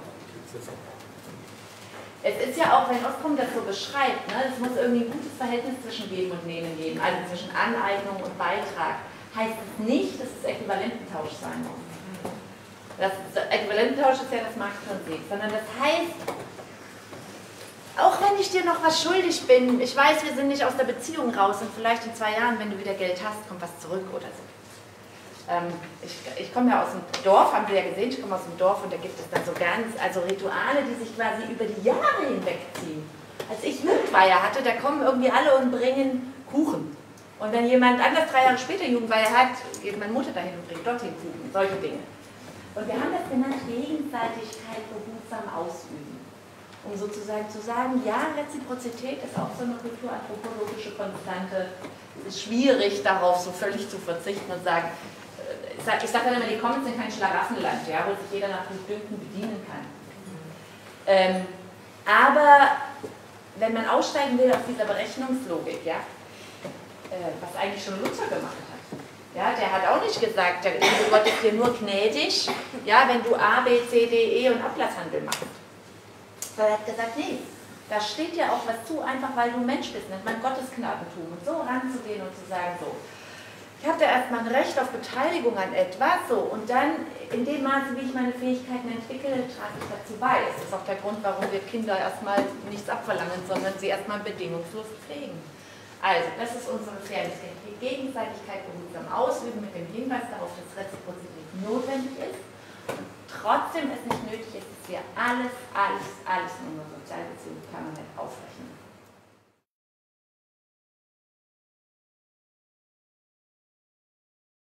Es ist ja auch, wenn Ostrom das so beschreibt, ne, es muss irgendwie ein gutes Verhältnis zwischen Geben und Nehmen geben, also zwischen Aneignung und Beitrag. Heißt es nicht, dass es Äquivalententausch sein muss. Das Äquivalententausch ist ja das Marktprinzip, sondern das heißt, auch wenn ich dir noch was schuldig bin, ich weiß, wir sind nicht aus der Beziehung raus und vielleicht in zwei Jahren, wenn du wieder Geld hast, kommt was zurück oder so. Ich, ich komme ja aus dem Dorf, haben wir ja gesehen, ich komme aus dem Dorf und da gibt es dann so ganz, also Rituale, die sich quasi über die Jahre hinwegziehen. Als ich Jugendweihe hatte, da kommen irgendwie alle und bringen Kuchen. Und wenn jemand anders drei Jahre später Jugendweihe hat, geht meine Mutter dahin und bringt dorthin Kuchen, solche Dinge. Und wir haben das genannt, Gegenseitigkeit behutsam ausüben. Um sozusagen zu sagen, ja, Reziprozität ist auch so eine kulturanthropologische Konstante. Es ist schwierig, darauf so völlig zu verzichten und sagen, ich sage dann immer, die Commons sind kein Schlaraffenland, ja, wo sich jeder nach dem Dünken bedienen kann. Ähm, aber wenn man aussteigen will aus dieser Berechnungslogik, ja, äh, was eigentlich schon Luther gemacht hat, ja, der hat auch nicht gesagt, der Gott ist dir nur gnädig, ja, wenn du A, B, C, D, E und Ablasshandel machst. Weil er hat gesagt, nee, da steht ja auch was zu, einfach weil du Mensch bist, nennt man Gottesknabentum. Und so ranzugehen und zu sagen, so, ich habe da erstmal ein Recht auf Beteiligung an etwas, so, und dann in dem Maße, wie ich meine Fähigkeiten entwickle, trage ich dazu bei. Das ist auch der Grund, warum wir Kinder erstmal nichts abverlangen, sondern sie erstmal bedingungslos pflegen. Also, das ist unsere Fähigkeit, die Gegenseitigkeit behutsam ausüben mit dem Hinweis darauf, dass Reziprozität notwendig ist. Und trotzdem es nicht nötig ist, dass wir alles, alles, alles in